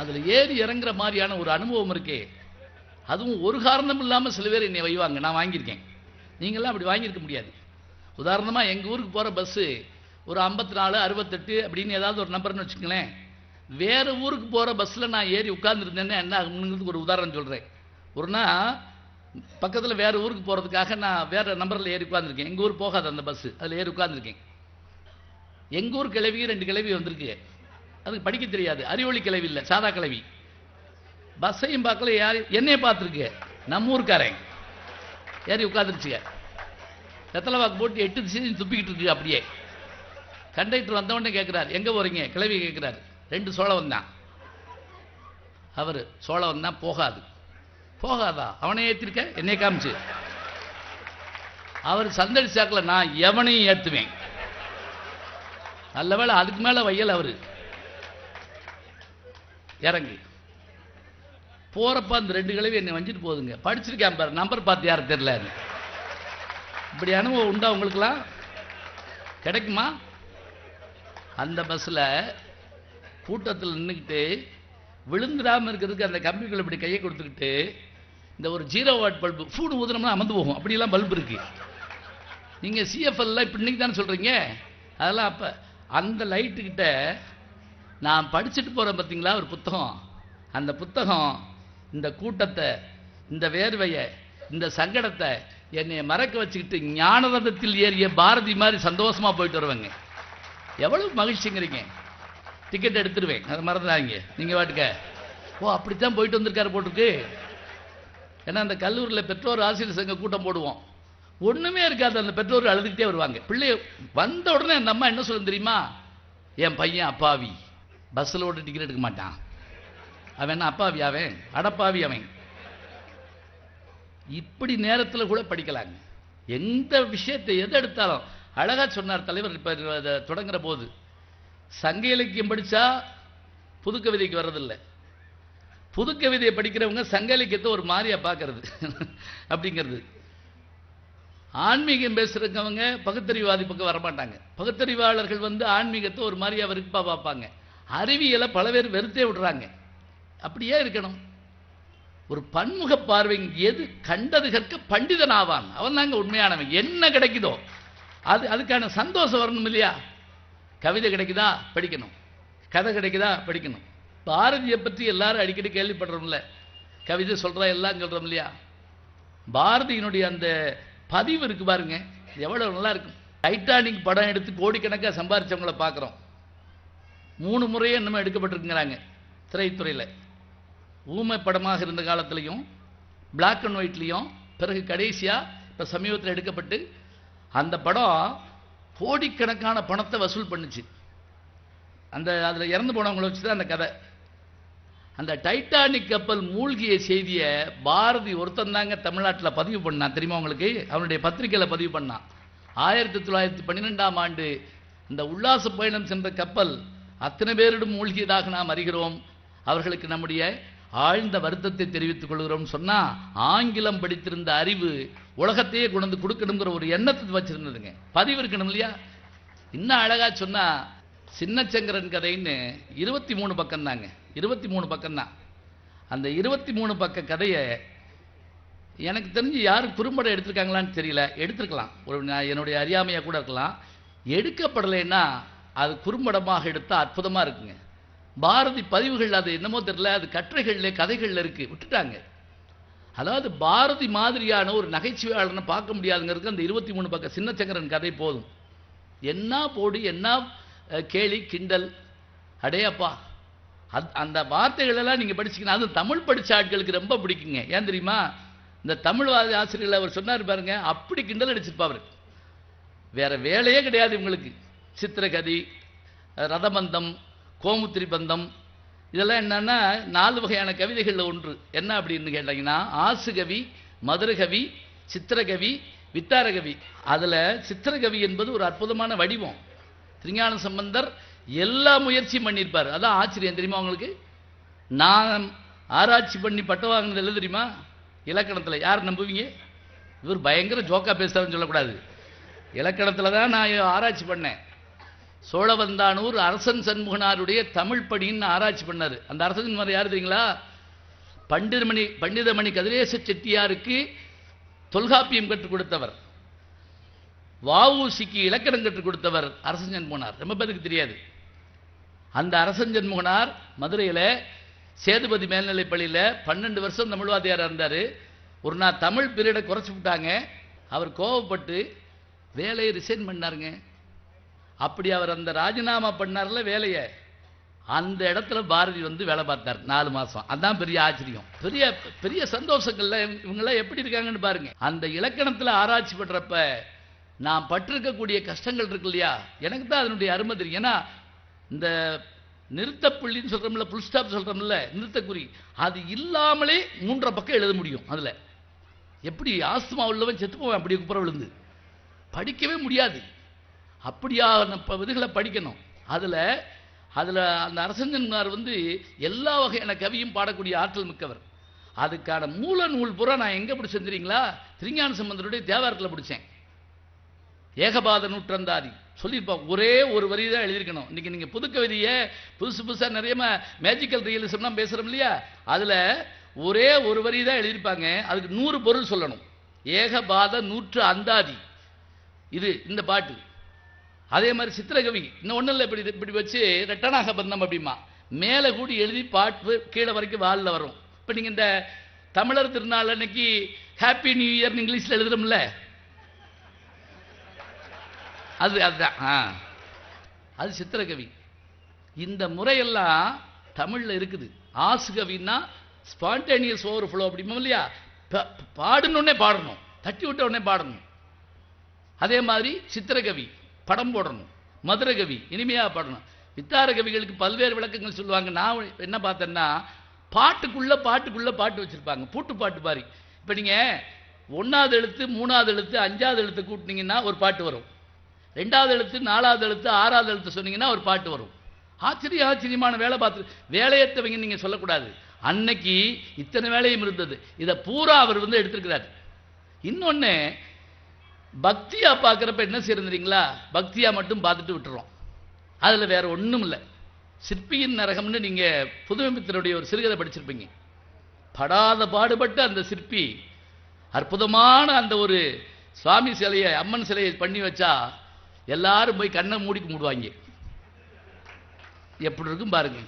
அதில் ஏறி இறங்குற மாதிரியான ஒரு அனுபவம் இருக்கே, அதுவும் ஒரு காரணம் இல்லாமல் சில பேர் என்னை வைவாங்க. நான் வாங்கியிருக்கேன், நீங்களாம் அப்படி வாங்கியிருக்க முடியாது. உதாரணமாக எங்கள் ஊருக்கு போகிற பஸ்ஸு ஒரு ஐம்பத்தி நாலு அறுபத்தெட்டு அப்படின்னு ஏதாவது ஒரு நம்பர்னு வச்சுக்கங்களேன். வேறு ஊருக்கு போகிற பஸ்ஸில் நான் ஏறி உட்கார்ந்துருந்தேன்னா என்ன ஆகுங்கிறதுக்கு ஒரு உதாரணம் சொல்கிறேன். ஒரு நாள் பக்கத்தில் வேறு ஊருக்கு போகிறதுக்காக நான் வேறு நம்பரில் ஏறி உட்காந்துருக்கேன். எங்கள் ஊர் போகாது அந்த பஸ்ஸு, அதில் ஏறி உட்காந்துருக்கேன். எங்கள் ஊர் கிளவி ரெண்டு கிளவி வந்திருக்கு, அதுக்கு படிக்க தெரியாது, அறிவொளி கிளவி இல்லை, சாதா கிளவி. பஸ்ஸையும் பார்க்கல, யார் என்னையே பார்த்துருக்கு, நம்ம ஊருக்காரன் ஏறி உட்காந்துருச்சுங்க. வெத்தலை வாக்கு போட்டு எட்டு திசையும் துப்பிக்கிட்டு இருக்கு அப்படியே. கண்டக்டர் வந்தவொடனே கேட்குறாரு, எங்கே போகிறீங்க கிளவி கேட்குறாரு. ரெண்டு சோழவன் தான் அவர். சோழவன் தான் போகாது. போகாதா? அவனை ஏற்றிருக்க, என்னை காமிச்சு. அவர் சந்தடி சாக்கில், நான் எவனையும் ஏற்றுவேன். நல்ல வேலை அதுக்கு மேலே வையல். அவர் இறங்கு போகிறப்ப அந்த ரெண்டு கிழவி என்னை வஞ்சிட்டு போகுதுங்க. படிச்சிருக்கேன் பாரு, நம்பர் பார்த்து யாரும் தெரியல. இப்படி அனுபவம் உண்டா உங்களுக்குலாம்? கிடைக்குமா? அந்த பஸ்ஸில் கூட்டத்தில் நின்றுக்கிட்டு விழுந்துடாமல் இருக்கிறதுக்கு அந்த கம்பிக்குள்ள இப்படி கையை கொடுத்துக்கிட்டு, இந்த ஒரு ஜீரோ வாட் பல்பு ஃபூடு ஊதுனோம்னா அமர்ந்து போகும் அப்படிலாம் பல்பு இருக்குது. நீங்கள் சிஎஃப்எல்லாம் இப்போ இன்றைக்கி தானே சொல்கிறீங்க, அதெல்லாம் அப்போ. அந்த லைட்டுக்கிட்ட நான் படிச்சுட்டு போகிறேன் பார்த்தீங்களா ஒரு புத்தகம். அந்த புத்தகம் இந்த கூட்டத்தை, இந்த வேர்வையை, இந்த சங்கடத்தை என்னை மறக்க வச்சுக்கிட்டு ஞானரதத்தில் ஏறிய பாரதி மாதிரி சந்தோஷமாக போயிட்டு வருவேங்க. எவ்வளோ மகிழ்ச்சிங்கிறீங்க. டிக்கெட் எடுத்துருவேன், அதை மறந்துடாங்க. நீங்கள் வாட்டுக்க, ஓ அப்படித்தான் போயிட்டு வந்திருக்காரு போட்டிருக்கு. ஏன்னா அந்த கல்லூரியில் பெற்றோர் ஆசிரியர் சங்க கூட்டம் போடுவோம், ஒன்றுமே இருக்காது. அந்த பெற்றோர் அழுதுகிட்டே வருவாங்க. பிள்ளை வந்த உடனே அந்த அம்மா என்ன சொல்லுன்னு தெரியுமா, என் பையன் அப்பாவி, பஸ்ஸில் ஓட்டு டிக்கெட் எடுக்க மாட்டான், அவன் என்ன அப்பாவி, அவன் அடப்பாவி அவன். இப்படி நேரத்தில் கூட படிக்கலாங்க. எந்த விஷயத்தை எது எடுத்தாலும் அழகா சொன்னார் தலைவர். இப்போ தொடங்குற போது சங்க இலக்கியம் படித்தா புது கவிதைக்கு வர்றதில்லை, புது கவிதையை படிக்கிறவங்க சங்க இலக்கியத்தை ஒரு மாதிரியாக பார்க்கறது அப்படிங்கிறது. ஆன்மீகம் பேசுகிறவங்க பகுத்தறிவாதி பக்கம் வரமாட்டாங்க, பகுத்தறிவாளர்கள் வந்து ஆன்மீகத்தை ஒரு மாதிரியாக வெறுப்பாக பார்ப்பாங்க. அறிவியலை பல பேர் வெறுத்தே விடுறாங்க. அப்படியே இருக்கணும். ஒரு பன்முக பார்வைங்க எது கண்டது கற்க பண்டிதன் ஆவான் அவன் தாங்க உண்மையானவன் என்ன கிடைக்குதோ அது அதுக்கான சந்தோஷம் வரணும் இல்லையா கவிதை கிடைக்குதா படிக்கணும் கதை கிடைக்குதா படிக்கணும் பாரதியை பற்றி எல்லாரும் அடிக்கடி கேள்விப்படுறோம்ல கவிதை சொல்றா எல்லாம் சொல்றோம் இல்லையா பாரதியினுடைய அந்த பதிவு இருக்கு பாருங்க எவ்வளவு நல்லா இருக்கும் டைட்டானிக் படம் எடுத்து கோடிக்கணக்காக சம்பாரிச்சவங்கள பார்க்குறோம் மூணு முறையே நம்ம எடுக்கப்பட்டிருக்குங்கிறாங்க திரைத்துறையில் ஊமை படமாக இருந்த காலத்துலையும் பிளாக் அண்ட் ஒயிட்லையும் பிறகு கடைசியாக இப்போ சமீபத்தில் எடுக்கப்பட்டு அந்த படம் கோடிக்கணக்கான பணத்தை வசூல் பண்ணுச்சு அந்த அதில் இறந்து போனவங்களை வச்சு தான் அந்த கதை அந்த டைட்டானிக் கப்பல் மூழ்கிய செய்தியை பாரதி ஒருத்தன் தாங்க தமிழ்நாட்டில் பதிவு பண்ணான் தெரியுமா உங்களுக்கு அவனுடைய பத்திரிகையில் பதிவு பண்ணான் ஆயிரத்தி தொள்ளாயிரத்தி பன்னிரெண்டாம் ஆண்டு இந்த உல்லாச பயணம் சென்ற கப்பல் அத்தனை பேரிடம் மூழ்கியதாக நாம் அறிகிறோம் அவர்களுக்கு நம்முடைய ஆழ்ந்த வருத்தத்தை தெரிவித்துக் கொள்கிறோம்னு சொன்னால் ஆங்கிலம் படித்திருந்த அறிவு உலகத்தையே கொண்டு கொடுக்கணுங்கிற ஒரு எண்ணத்தை வச்சுருந்ததுங்க பதிவு இருக்கணும் இல்லையா இன்னும் அழகாக சொன்னால் சின்னச்சங்கரன் கதைன்னு இருபத்தி மூணு பக்கம் தாங்க இருபத்தி மூணு பக்கம்தான் அந்த இருபத்தி மூணு பக்க கதையை எனக்கு தெரிஞ்சு யாரும் குறும்படம் எடுத்திருக்காங்களான்னு தெரியல எடுத்திருக்கலாம் ஒரு நான் என்னுடைய அறியாமையாக கூட இருக்கலாம் எடுக்கப்படலைன்னா அது குறும்படமாக எடுத்தால் அற்புதமாக இருக்குங்க பாரதி பதிவுகள் அது என்னமோ தெரியல அது கட்டுரைகளில் கதைகளில் இருக்குது விட்டுட்டாங்க அதாவது பாரதி மாதிரியான ஒரு நகைச்சுவையாளனை பார்க்க முடியாதுங்கிறதுக்கு அந்த இருபத்தி மூணு பக்கம் சின்னச்சங்கரன் கதை போதும் என்ன போடி என்ன கேலி கிண்டல் அடையப்பா அது அந்த வார்த்தைகளெல்லாம் நீங்கள் படிச்சிக்கணும் அது தமிழ் படித்த ஆட்களுக்கு ரொம்ப பிடிக்குங்க ஏன் தெரியுமா இந்த தமிழ்வாதி ஆசிரியர்கள் அவர் சொன்னார் பாருங்க அப்படி கிண்டல் அடிச்சிருப்பா அவர் வேற வேலையே கிடையாது இவங்களுக்கு சித்திரகதி ரதபந்தம் கோமுத்திரி பந்தம் இதெல்லாம் என்னன்னா நாலு வகையான கவிதைகளில் ஒன்று என்ன அப்படின்னு கேட்டாங்கன்னா ஆசுகவி மதுரகவி சித்திரகவி வித்தாரகவி அதில் சித்திரகவி என்பது ஒரு அற்புதமான வடிவம் திருஞான சம்பந்தர் எல்லா முயற்சியும் பண்ணியிருப்பார் அதான் ஆச்சரியம் தெரியுமா உங்களுக்கு நான் ஆராய்ச்சி பண்ணி பட்டம் வாங்கினது இல்லை தெரியுமா இலக்கணத்தில் யார் நம்புவீங்க இவர் பயங்கர ஜோக்கா பேசுறன்னு சொல்லக்கூடாது இலக்கணத்தில் தான் நான் ஆராய்ச்சி பண்ணேன் சோழவந்தானூர் அரசன் சண்முகனாருடைய தமிழ் படின்னு ஆராய்ச்சி பண்ணார் அந்த அரசன் வர யார் தெரியுங்களா பண்டிதமணி பண்டிதமணி கதிரேச செட்டியாருக்கு தொல்காப்பியம் கற்றுக் கொடுத்தவர் வஉசிக்கு இலக்கணம் கற்றுக் கொடுத்தவர் அரசன் சண்முகனார் ரொம்ப பேருக்கு தெரியாது அந்த அரசன் சண்முகனார் மதுரையில் சேதுபதி மேல்நிலைப் பள்ளியில் பன்னெண்டு வருஷம் தமிழ்வாதியாராக இருந்தார் ஒரு நாள் தமிழ் பீரியடை குறைச்சி விட்டாங்க அவர் கோவப்பட்டு வேலையை ரிசைன் பண்ணாருங்க அப்படி அவர் அந்த ராஜினாமா பண்ணார்ல வேலையை அந்த இடத்துல பாரதி வந்து வேலை பார்த்தார் நாலு மாதம் அதுதான் பெரிய ஆச்சரியம் பெரிய பெரிய சந்தோஷங்கள்ல இவங்களாம் எப்படி இருக்காங்கன்னு பாருங்க அந்த இலக்கணத்தில் ஆராய்ச்சி பண்ணுறப்ப நான் பட்டிருக்கக்கூடிய கஷ்டங்கள் இருக்கு இல்லையா எனக்கு தான் அதனுடைய அருமை தெரியும் ஏன்னா இந்த நிறுத்த புள்ளின்னு சொல்கிறோம்ல புல் ஸ்டாப் சொல்கிறோம்ல நிறுத்தக்குறி அது இல்லாமலே மூன்றரை பக்கம் எழுத முடியும் அதில் எப்படி ஆஸ்துமா உள்ளவன் செத்து போவேன் அப்படி குப்புற விழுந்து படிக்கவே முடியாது அப்படியா இப்போ இதுகளை படிக்கணும் அதில் அதில் அந்த அரசன்மார் வந்து எல்லா வகையான கவியும் பாடக்கூடிய ஆற்றல் மிக்கவர் அதுக்கான மூல நூல் பூரா நான் எங்கே பிடிச்சேன் தெரியுங்களா திருஞான சம்பந்தருடைய தேவாரத்தில் பிடிச்சேன் ஏகபாத நூற்றந்தாதி சொல்லியிருப்பா ஒரே ஒரு வரி தான் எழுதியிருக்கணும் இன்றைக்கி நீங்கள் புது கவிதையை புதுசு புதுசாக நிறைய மேஜிக்கல் ரியலிசம்லாம் பேசுகிறோம் இல்லையா அதில் ஒரே ஒரு வரி தான் எழுதியிருப்பாங்க அதுக்கு நூறு பொருள் சொல்லணும் ஏகபாத நூற்று அந்தாதி இது இந்த பாட்டு அதே மாதிரி சித்திரகவி இன்னும் ஒன்றும் இல்லை இப்படி இப்படி வச்சு ரெட்டனாக பந்தம் அப்படிமா மேலே கூடி எழுதி பாட்டு கீழே வரைக்கும் வாலில் வரும் இப்போ நீங்கள் இந்த தமிழர் திருநாள் அன்னைக்கு ஹாப்பி நியூ இயர்னு இங்கிலீஷில் எழுதுறோம்ல அது அதுதான் ஆ அது சித்திரகவி இந்த முறையெல்லாம் தமிழில் இருக்குது ஆசுகவின்னா ஸ்பான்டேனியஸ் ஓவர் ஃப்ளோ அப்படிமோ இல்லையா பாடணுன்னே பாடணும் தட்டி விட்ட உடனே பாடணும் அதே மாதிரி சித்திரகவி படம் போடணும் மதுரகவி இனிமையாக பாடணும் வித்தார கவிகளுக்கு பல்வேறு விளக்கங்கள் சொல்லுவாங்க நான் என்ன பார்த்தேன்னா பாட்டுக்குள்ளே பாட்டுக்குள்ளே பாட்டு வச்சுருப்பாங்க பூட்டு பாட்டு மாதிரி இப்போ நீங்கள் ஒன்றாவது எழுத்து மூணாவது எழுத்து அஞ்சாவது எழுத்து கூட்டினீங்கன்னா ஒரு பாட்டு வரும் ரெண்டாவது எழுத்து நாலாவது எழுத்து ஆறாவது எழுத்து சொன்னீங்கன்னா ஒரு பாட்டு வரும் ஆச்சரிய ஆச்சரியமான வேலை பார்த்து வேலையற்றவங்க நீங்கள் சொல்லக்கூடாது அன்னைக்கு இத்தனை வேலையும் இருந்தது இதை பூரா அவர் வந்து எடுத்திருக்கிறார் இன்னொன்று பக்தியாக பார்க்குறப்ப என்ன செய்யறீங்களா பக்தியாக மட்டும் பார்த்துட்டு விட்டுறோம் அதில் வேறு ஒன்றும் இல்லை சிற்பியின் நரகம்னு நீங்கள் புதுமைப்பித்தருடைய ஒரு சிறுகதை படிச்சிருப்பீங்க படாத பாடுபட்டு அந்த சிற்பி அற்புதமான அந்த ஒரு சுவாமி சிலையை அம்மன் சிலையை பண்ணி வச்சா எல்லாரும் போய் கண்ணை மூடி கும்பிடுவாங்க. எப்படி இருக்கும் பாருங்க.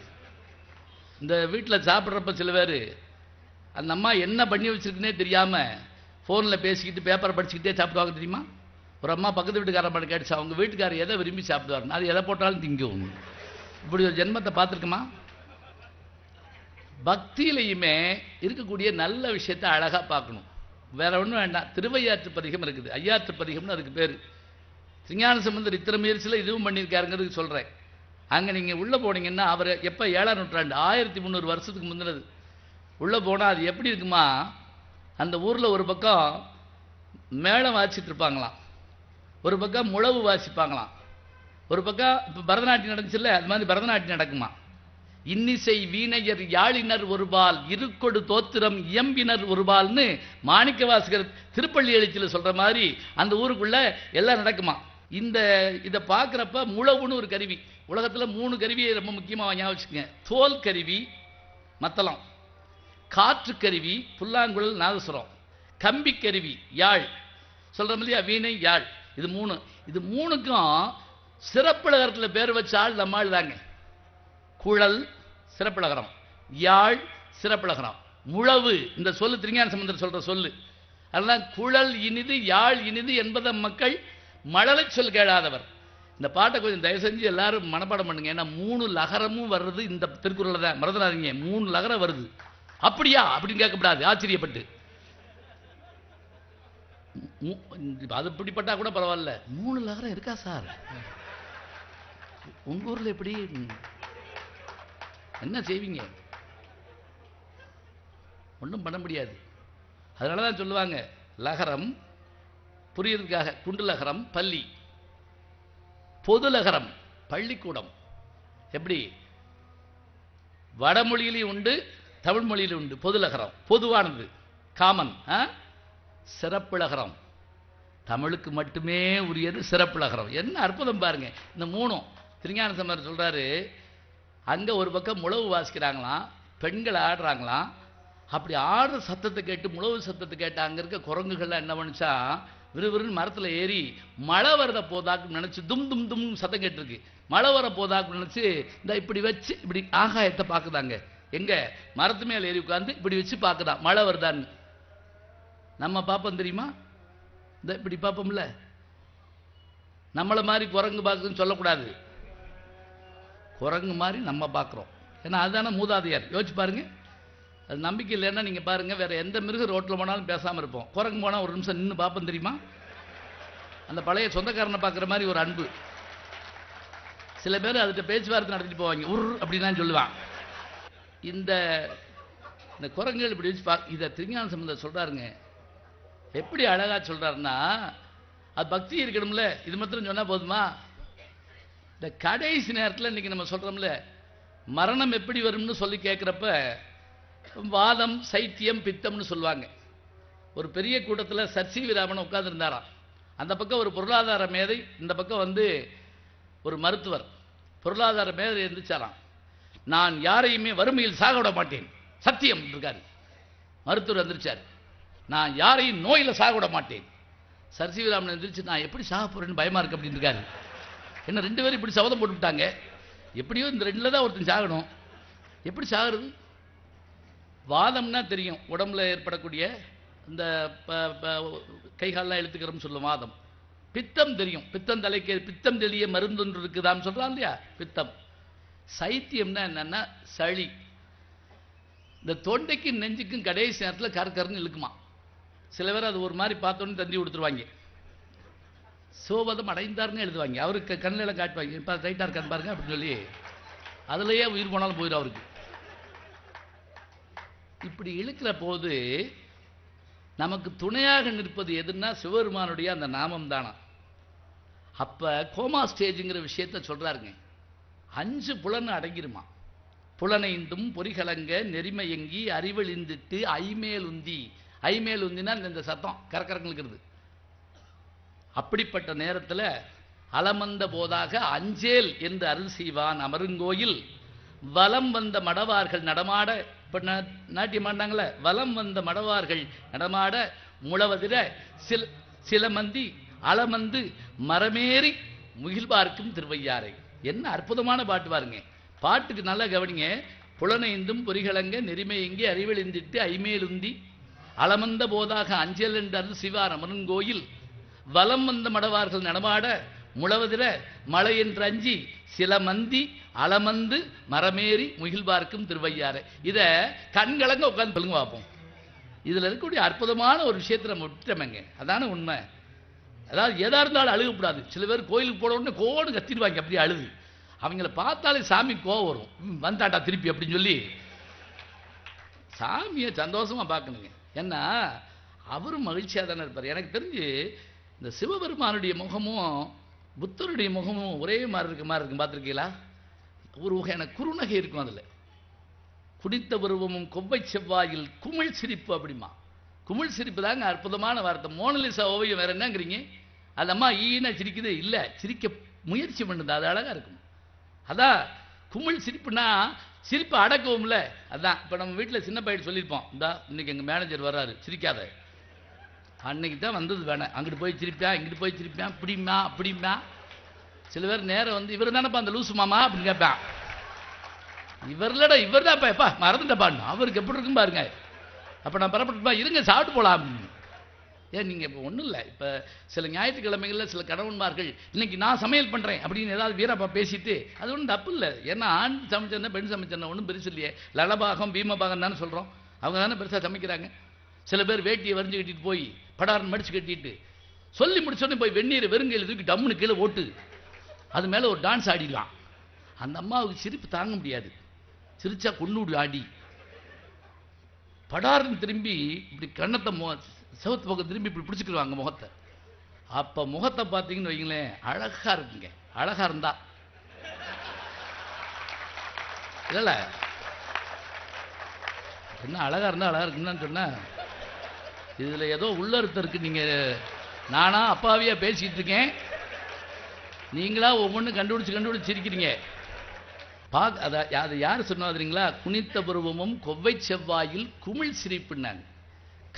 இந்த வீட்டில் சாப்பிட்றப்ப சில பேர் அந்த அம்மா என்ன பண்ணி வச்சிருக்குன்னே தெரியாமல் ஃபோனில் பேசிக்கிட்டு பேப்பரை படிச்சுக்கிட்டே சாப்பிடுவாங்க தெரியுமா. ஒரு அம்மா பக்கத்து வீட்டுக்கார அம்மா கேட்டுச்சு அவங்க வீட்டுக்காரர் எதை விரும்பி சாப்பிடுவாருன்னு, அது எதை போட்டாலும் திங்கும். இப்படி ஒரு ஜென்மத்தை பார்த்துருக்குமா? பக்தியிலையுமே இருக்கக்கூடிய நல்ல விஷயத்தை அழகாக பார்க்கணும். வேற ஒன்றும் வேண்டாம். திருவையாற்று பதிகம் இருக்குது, ஐயாற்று பதிகம்னு அதுக்கு பேர். திருஞானசம்பந்தர் இத்திர முயற்சியில் இதுவும் பண்ணியிருக்காருங்கிறது சொல்கிறேன். அங்கே நீங்கள் உள்ளே போனீங்கன்னா அவர் எப்போ ஏழாம் நூற்றாண்டு ஆயிரத்தி முந்நூறு வருஷத்துக்கு முந்தினது. உள்ளே போனால் அது எப்படி இருக்குமா, அந்த ஊரில் ஒரு பக்கம் மேளம் வாசிச்சுட்டு இருப்பாங்களாம், ஒரு பக்கம் முழவு வாசிப்பாங்களாம், ஒரு பக்கம் இப்போ பரதநாட்டியம் நடந்துச்சுல்ல அது மாதிரி பரதநாட்டியம் நடக்குமா. இன்னிசை வீணையர் யாழினர் ஒருபால் இருக்கொடு தோத்திரம் இயம்பினர் ஒருபால்னு மாணிக்க வாசகர் திருப்பள்ளி எழுச்சியில் சொல்கிற மாதிரி அந்த ஊருக்குள்ளே எல்லாம் நடக்குமா. இந்த இதை பார்க்குறப்ப முழவுன்னு ஒரு கருவி, உலகத்தில் மூணு கருவியை ரொம்ப முக்கியமாக ஞாபகம் வச்சுக்கோங்க. தோல் கருவி மத்தளம், காற்று கருவி புல்லாங்குழல் நாதசுரம், கம்பி கருவி யாழ் சொல்கிறோம் இல்லையா வீணை யாழ். இது மூணு, இது மூணுக்கும் சிறப்புலகத்தில் பேர் வச்ச ஆள் நம்ம ஆள் தாங்க. குழல் சிறப்புலகரம், யாழ் சிறப்புலகரம், முழவு இந்த சொல்லு திருஞானசம்பந்தர் சொல்கிற சொல்லு. அதெல்லாம் குழல் இனிது யாழ் இனிது என்பதை மக்கள் மழலை சொல் கேளாதவர். இந்த பாட்டை கொஞ்சம் தயவு செஞ்சு எல்லாரும் மனப்பாடம் பண்ணுங்க. ஏன்னா மூணு லகரமும் வர்றது இந்த திருக்குறளில் தான், மறந்துடாதீங்க. மூணு லகரம் வருது. அப்படியா அப்படின்னு கேட்கப்படாது ஆச்சரியப்பட்டு. அது இப்படிப்பட்டா கூட பரவாயில்ல, மூணு லகரம் இருக்கா சார் உங்க ஊர்ல எப்படி என்ன செய்வீங்க? ஒன்றும் பண்ண முடியாது. அதனால தான் சொல்லுவாங்க லகரம் புரியுறதுக்காக குண்டு லகரம் பள்ளி, பொது லகரம் பள்ளிக்கூடம். எப்படி வடமொழியிலையும் உண்டு தமிழ் மொழியிலும் உண்டு பொது லகரம், பொதுவானது காமன். சிறப்புலகரம் தமிழுக்கு மட்டுமே உரியது சிறப்புலகரம். என்ன அற்புதம் பாருங்க. இந்த மூணும் திருஞானசம்பந்தர் சொல்றாரு. அங்கே ஒரு பக்கம் முழவு வாசிக்கிறாங்களாம், பெண்கள் ஆடுறாங்களாம். அப்படி ஆடுற சத்தத்தை கேட்டு முழவு சத்தத்தை கேட்டு அங்கே இருக்க குரங்குகள்லாம் என்ன பண்ணுச்சா விறுவிறுன்னு மரத்தில் ஏறி மழை வர்ற போதாக்குன்னு நினச்சி தும் தும் தும் சத்தம் கேட்டுருக்கு. மழை வர போதாக்குன்னு நினச்சி இந்த இப்படி வச்சு இப்படி ஆகாயத்தை பார்க்குதாங்க. எங்கே மரத்து மேலே ஏறி உட்காந்து இப்படி வச்சு பார்க்குதான் மழை வருதான்னு. நம்ம பார்ப்போம் தெரியுமா, இந்த இப்படி பார்ப்போம்ல. நம்மளை மாதிரி குரங்கு பார்க்குதுன்னு சொல்லக்கூடாது, குரங்கு மாதிரி நம்ம பார்க்குறோம். ஏன்னா அதுதானே மூதாதையார். யோசிச்சு பாருங்க. அது நம்பிக்கை இல்லைன்னா நீங்கள் பாருங்கள் வேறு எந்த மிருகம் ரோட்டில் போனாலும் பேசாமல் இருப்போம். குரங்கு போனால் ஒரு நிமிஷம் நின்று பார்ப்போம் தெரியுமா. அந்த பழைய சொந்தக்காரனை பார்க்குற மாதிரி ஒரு அன்பு. சில பேர் அதுகிட்ட பேச்சுவார்த்தை நடத்திட்டு போவாங்க, உர் அப்படின்லாம் சொல்லுவான். இந்த இந்த குரங்குகள் இப்படி வச்சு பா இதை திருஞானசம்பந்தர் சொல்கிறாருங்க. எப்படி அழகாக சொல்கிறாருன்னா அது பக்தி இருக்கணும்ல, இது மாத்திரம் சொன்னால் போதுமா? இந்த கடைசி நேரத்தில் இன்றைக்கி நம்ம சொல்கிறோம்ல மரணம் எப்படி வரும்னு சொல்லி கேட்குறப்ப வாதம் சைத்தியம் பித்தம்னு சொல்லுவாங்க. ஒரு பெரிய கூட்டத்தில் சர் சி வி ராமன் உட்கார்ந்துருந்தாராம். அந்த பக்கம் ஒரு பொருளாதார மேதை, இந்த பக்கம் வந்து ஒரு மருத்துவர். பொருளாதார மேதை இருந்துச்சாராம், நான் யாரையுமே வறுமையில் சாக விட மாட்டேன் சத்தியம் இருக்காரு. மருத்துவர் வந்துருச்சார், நான் யாரையும் நோயில் சாக விட மாட்டேன். சர் சி வி ராமன் எந்திரிச்சு நான் எப்படி சாக போகிறேன்னு பயமாக இருக்கு அப்படின்னு இருக்காரு. என்ன ரெண்டு பேரும் இப்படி சபதம் போட்டுவிட்டாங்க, எப்படியோ இந்த ரெண்டில் தான் ஒருத்தன் சாகணும். எப்படி சாகிறது? வாதம்னா தெரியும், உடம்புல ஏற்படக்கூடிய இந்த கைகாலெலாம் எழுத்துக்கிறோம்னு சொல்லும் வாதம். பித்தம் தெரியும், பித்தம் தலைக்கு பித்தம் தெளிய மருந்தொன்று இருக்குதான்னு சொல்கிறான் இல்லையா பித்தம். சைத்தியம்னா என்னென்னா சளி. இந்த தொண்டைக்கும் நெஞ்சுக்கும் கடைசி நேரத்தில் கற்கருன்னு இழுக்குமா. சில பேர் அது ஒரு மாதிரி பார்த்தோன்னு தந்தி கொடுத்துருவாங்க. சோபதம் அடைந்தார்னு எழுதுவாங்க, அவருக்கு கண்ணில் காட்டுவாங்க இப்போ ரைட்டாக இருக்கான்னு பாருங்க அப்படின்னு சொல்லி அதுலேயே உயிர் போனாலும் போயிடும் அவருக்கு. இப்படி இழுக்கிற போது நமக்கு துணையாக நிற்பது எதுன்னா சிவபெருமானுடைய அந்த நாமம் தானா. அப்போ கோமா ஸ்டேஜுங்கிற விஷயத்த சொல்கிறாருங்க. அஞ்சு புலன் அடங்கிருமா. புலனைந்தும் பொறிகலங்க நெறிமையங்கி அறிவழிந்துட்டு ஐமேல் உந்தி. ஐமேல் உந்தினா இந்த சத்தம் கரக்கரங்களுக்கிறது. அப்படிப்பட்ட நேரத்தில் அலமந்த போதாக அஞ்சேல் என்று அருள் செய்வான் அமருங்கோயில். வலம் வந்த மடவார்கள் நடமாட இப்போ நான் நாட்டியம் ஆண்டாங்களே வலம் வந்த மடவார்கள் நடமாட முழவதிர சில சிலமந்தி அளமந்து மரமேறி முகில் பார்க்கும் திருவையாறை. என்ன அற்புதமான பாட்டு பாருங்க. பாட்டுக்கு நல்லா கவனிங்க. புலனைந்தும் பொறிகளங்க நெறிமையங்கி அறிவெளிந்திட்டு ஐமேலுந்தி அளமந்த போதாக அஞ்சல் என்றார் சிவாரமன் கோயில் வலம் வந்த மடவார்கள் நடமாட முழவதிர மலை என்று அஞ்சி சில மந்தி அளமந்து மரமேறி முகில் பார்க்கும் திருவையாறு. இதை கண்கலங்க உட்காந்து சொல்லுங்க பார்ப்போம். இதில் இருக்கக்கூடிய அற்புதமான ஒரு விஷயத்தை நம்ம விட்டுட்டோமேங்க. அதான உண்மை. அதாவது எதாக இருந்தாலும் அழுகக்கூடாது. சில பேர் கோயிலுக்கு போன உடனே கோடு கத்திடுவாங்க. அப்படியே அழுது அவங்கள பார்த்தாலே சாமி கோவம் வரும். வந்தாட்டா திருப்பி அப்படின்னு சொல்லி சாமியை சந்தோஷமாக பார்க்கணுங்க. ஏன்னா அவரும் மகிழ்ச்சியாக தானே இருப்பார். எனக்கு தெரிஞ்சு இந்த சிவபெருமானுடைய முகமும் புத்தருடைய முகமும் ஒரே மாதிரி இருக்க மாதிரி இருக்கும். பார்த்துருக்கீங்களா? ஒரு வகையான குறுநகை இருக்கும். அதில் குடித்த பருவமும் கொவ்வை செவ்வாயில் குமிழ் சிரிப்பு அப்படிமா. குமிழ் சிரிப்பு தாங்க அற்புதமான வார்த்தை. மோனலிசா ஓவியம் வேறு என்னங்கிறீங்க. அது அம்மா ஈனா சிரிக்குது இல்லை, சிரிக்க முயற்சி பண்ணுது. அது அழகாக இருக்கும். அதான் குமிழ் சிரிப்புனா சிரிப்பு அடக்கவும்ல. அதுதான் இப்போ நம்ம வீட்டில் சின்ன பையன் சொல்லியிருப்போம், இந்தா இன்னைக்கு எங்கள் மேனேஜர் வர்றாரு சிரிக்காத. அன்னைக்கு தான் வந்தது வேணாம். அங்கிட்டு போய் சிரிப்பேன், இங்கிட்டு போய் சிரிப்பேன், இப்படிமா அப்படிமா. சில பேர் நேரம் வந்து இவர் தானப்பா அந்த லூசு மாமா அப்படின்னு கேட்பேன். இவர்லடா இவர் தான்ப்பா, எப்பா மறந்துட்டப்பான்னு. அவருக்கு எப்படி இருக்கும் பாருங்க. அப்போ நான் பரப்பட்டுப்பா இருங்க சாப்பிட்டு போகலாம் அப்படின்னு. ஏன் நீங்கள் இப்போ ஒன்றும் இல்லை. இப்போ சில ஞாயிற்றுக்கிழமைகளில் சில கணவன்மார்கள் இன்னைக்கு நான் சமையல் பண்ணுறேன் அப்படின்னு ஏதாவது வீரப்பா பேசிட்டு அது ஒன்றும் தப்பு இல்லை. ஏன்னா ஆண் சமைச்சேன்னா பெண் சமைச்சேன்னா ஒன்றும் பெருசு இல்லையே. லலபாகம் பீமபாகம் தானே சொல்கிறோம். அவங்க தானே பெருசாக சமைக்கிறாங்க. சில பேர் வேட்டியை வரைஞ்சி கட்டிட்டு போய் படாரன் மடிச்சு கட்டிட்டு சொல்லி முடிச்சோடனே போய் வெந்நீரை வெறுங்கையில் தூக்கி டம்முன்னு கீழே ஓட்டு அது மேலே ஒரு டான்ஸ் ஆடிடலாம். அந்த அம்மாவுக்கு சிரிப்பு தாங்க முடியாது. சிரிச்சா கொண்டு ஆடி படாருன்னு திரும்பி இப்படி கண்ணத்தை மோ செவத்து பக்கம் திரும்பி இப்படி பிடிச்சிக்கிடுவாங்க முகத்தை. அப்போ முகத்தை பார்த்தீங்கன்னு வைங்களேன் அழகாக இருக்குங்க. அழகாக இருந்தா இல்லை என்ன அழகாக இருந்தால் அழகாக இருக்குன்னு சொன்னேன். இதில் ஏதோ உள்ளருக்கு நீங்கள் நானா அப்பாவியாக பேசிகிட்டு இருக்கேன். நீங்களா ஒவ்வொன்று கண்டுபிடிச்சி கண்டுபிடிச்சி சிரிக்கிறீங்க. பா அதை அது யார் சொன்னாதுங்களா? குனித்த பருவமும் கொவ்வை செவ்வாயில் குமிழ் சிரிப்புன்னாங்க.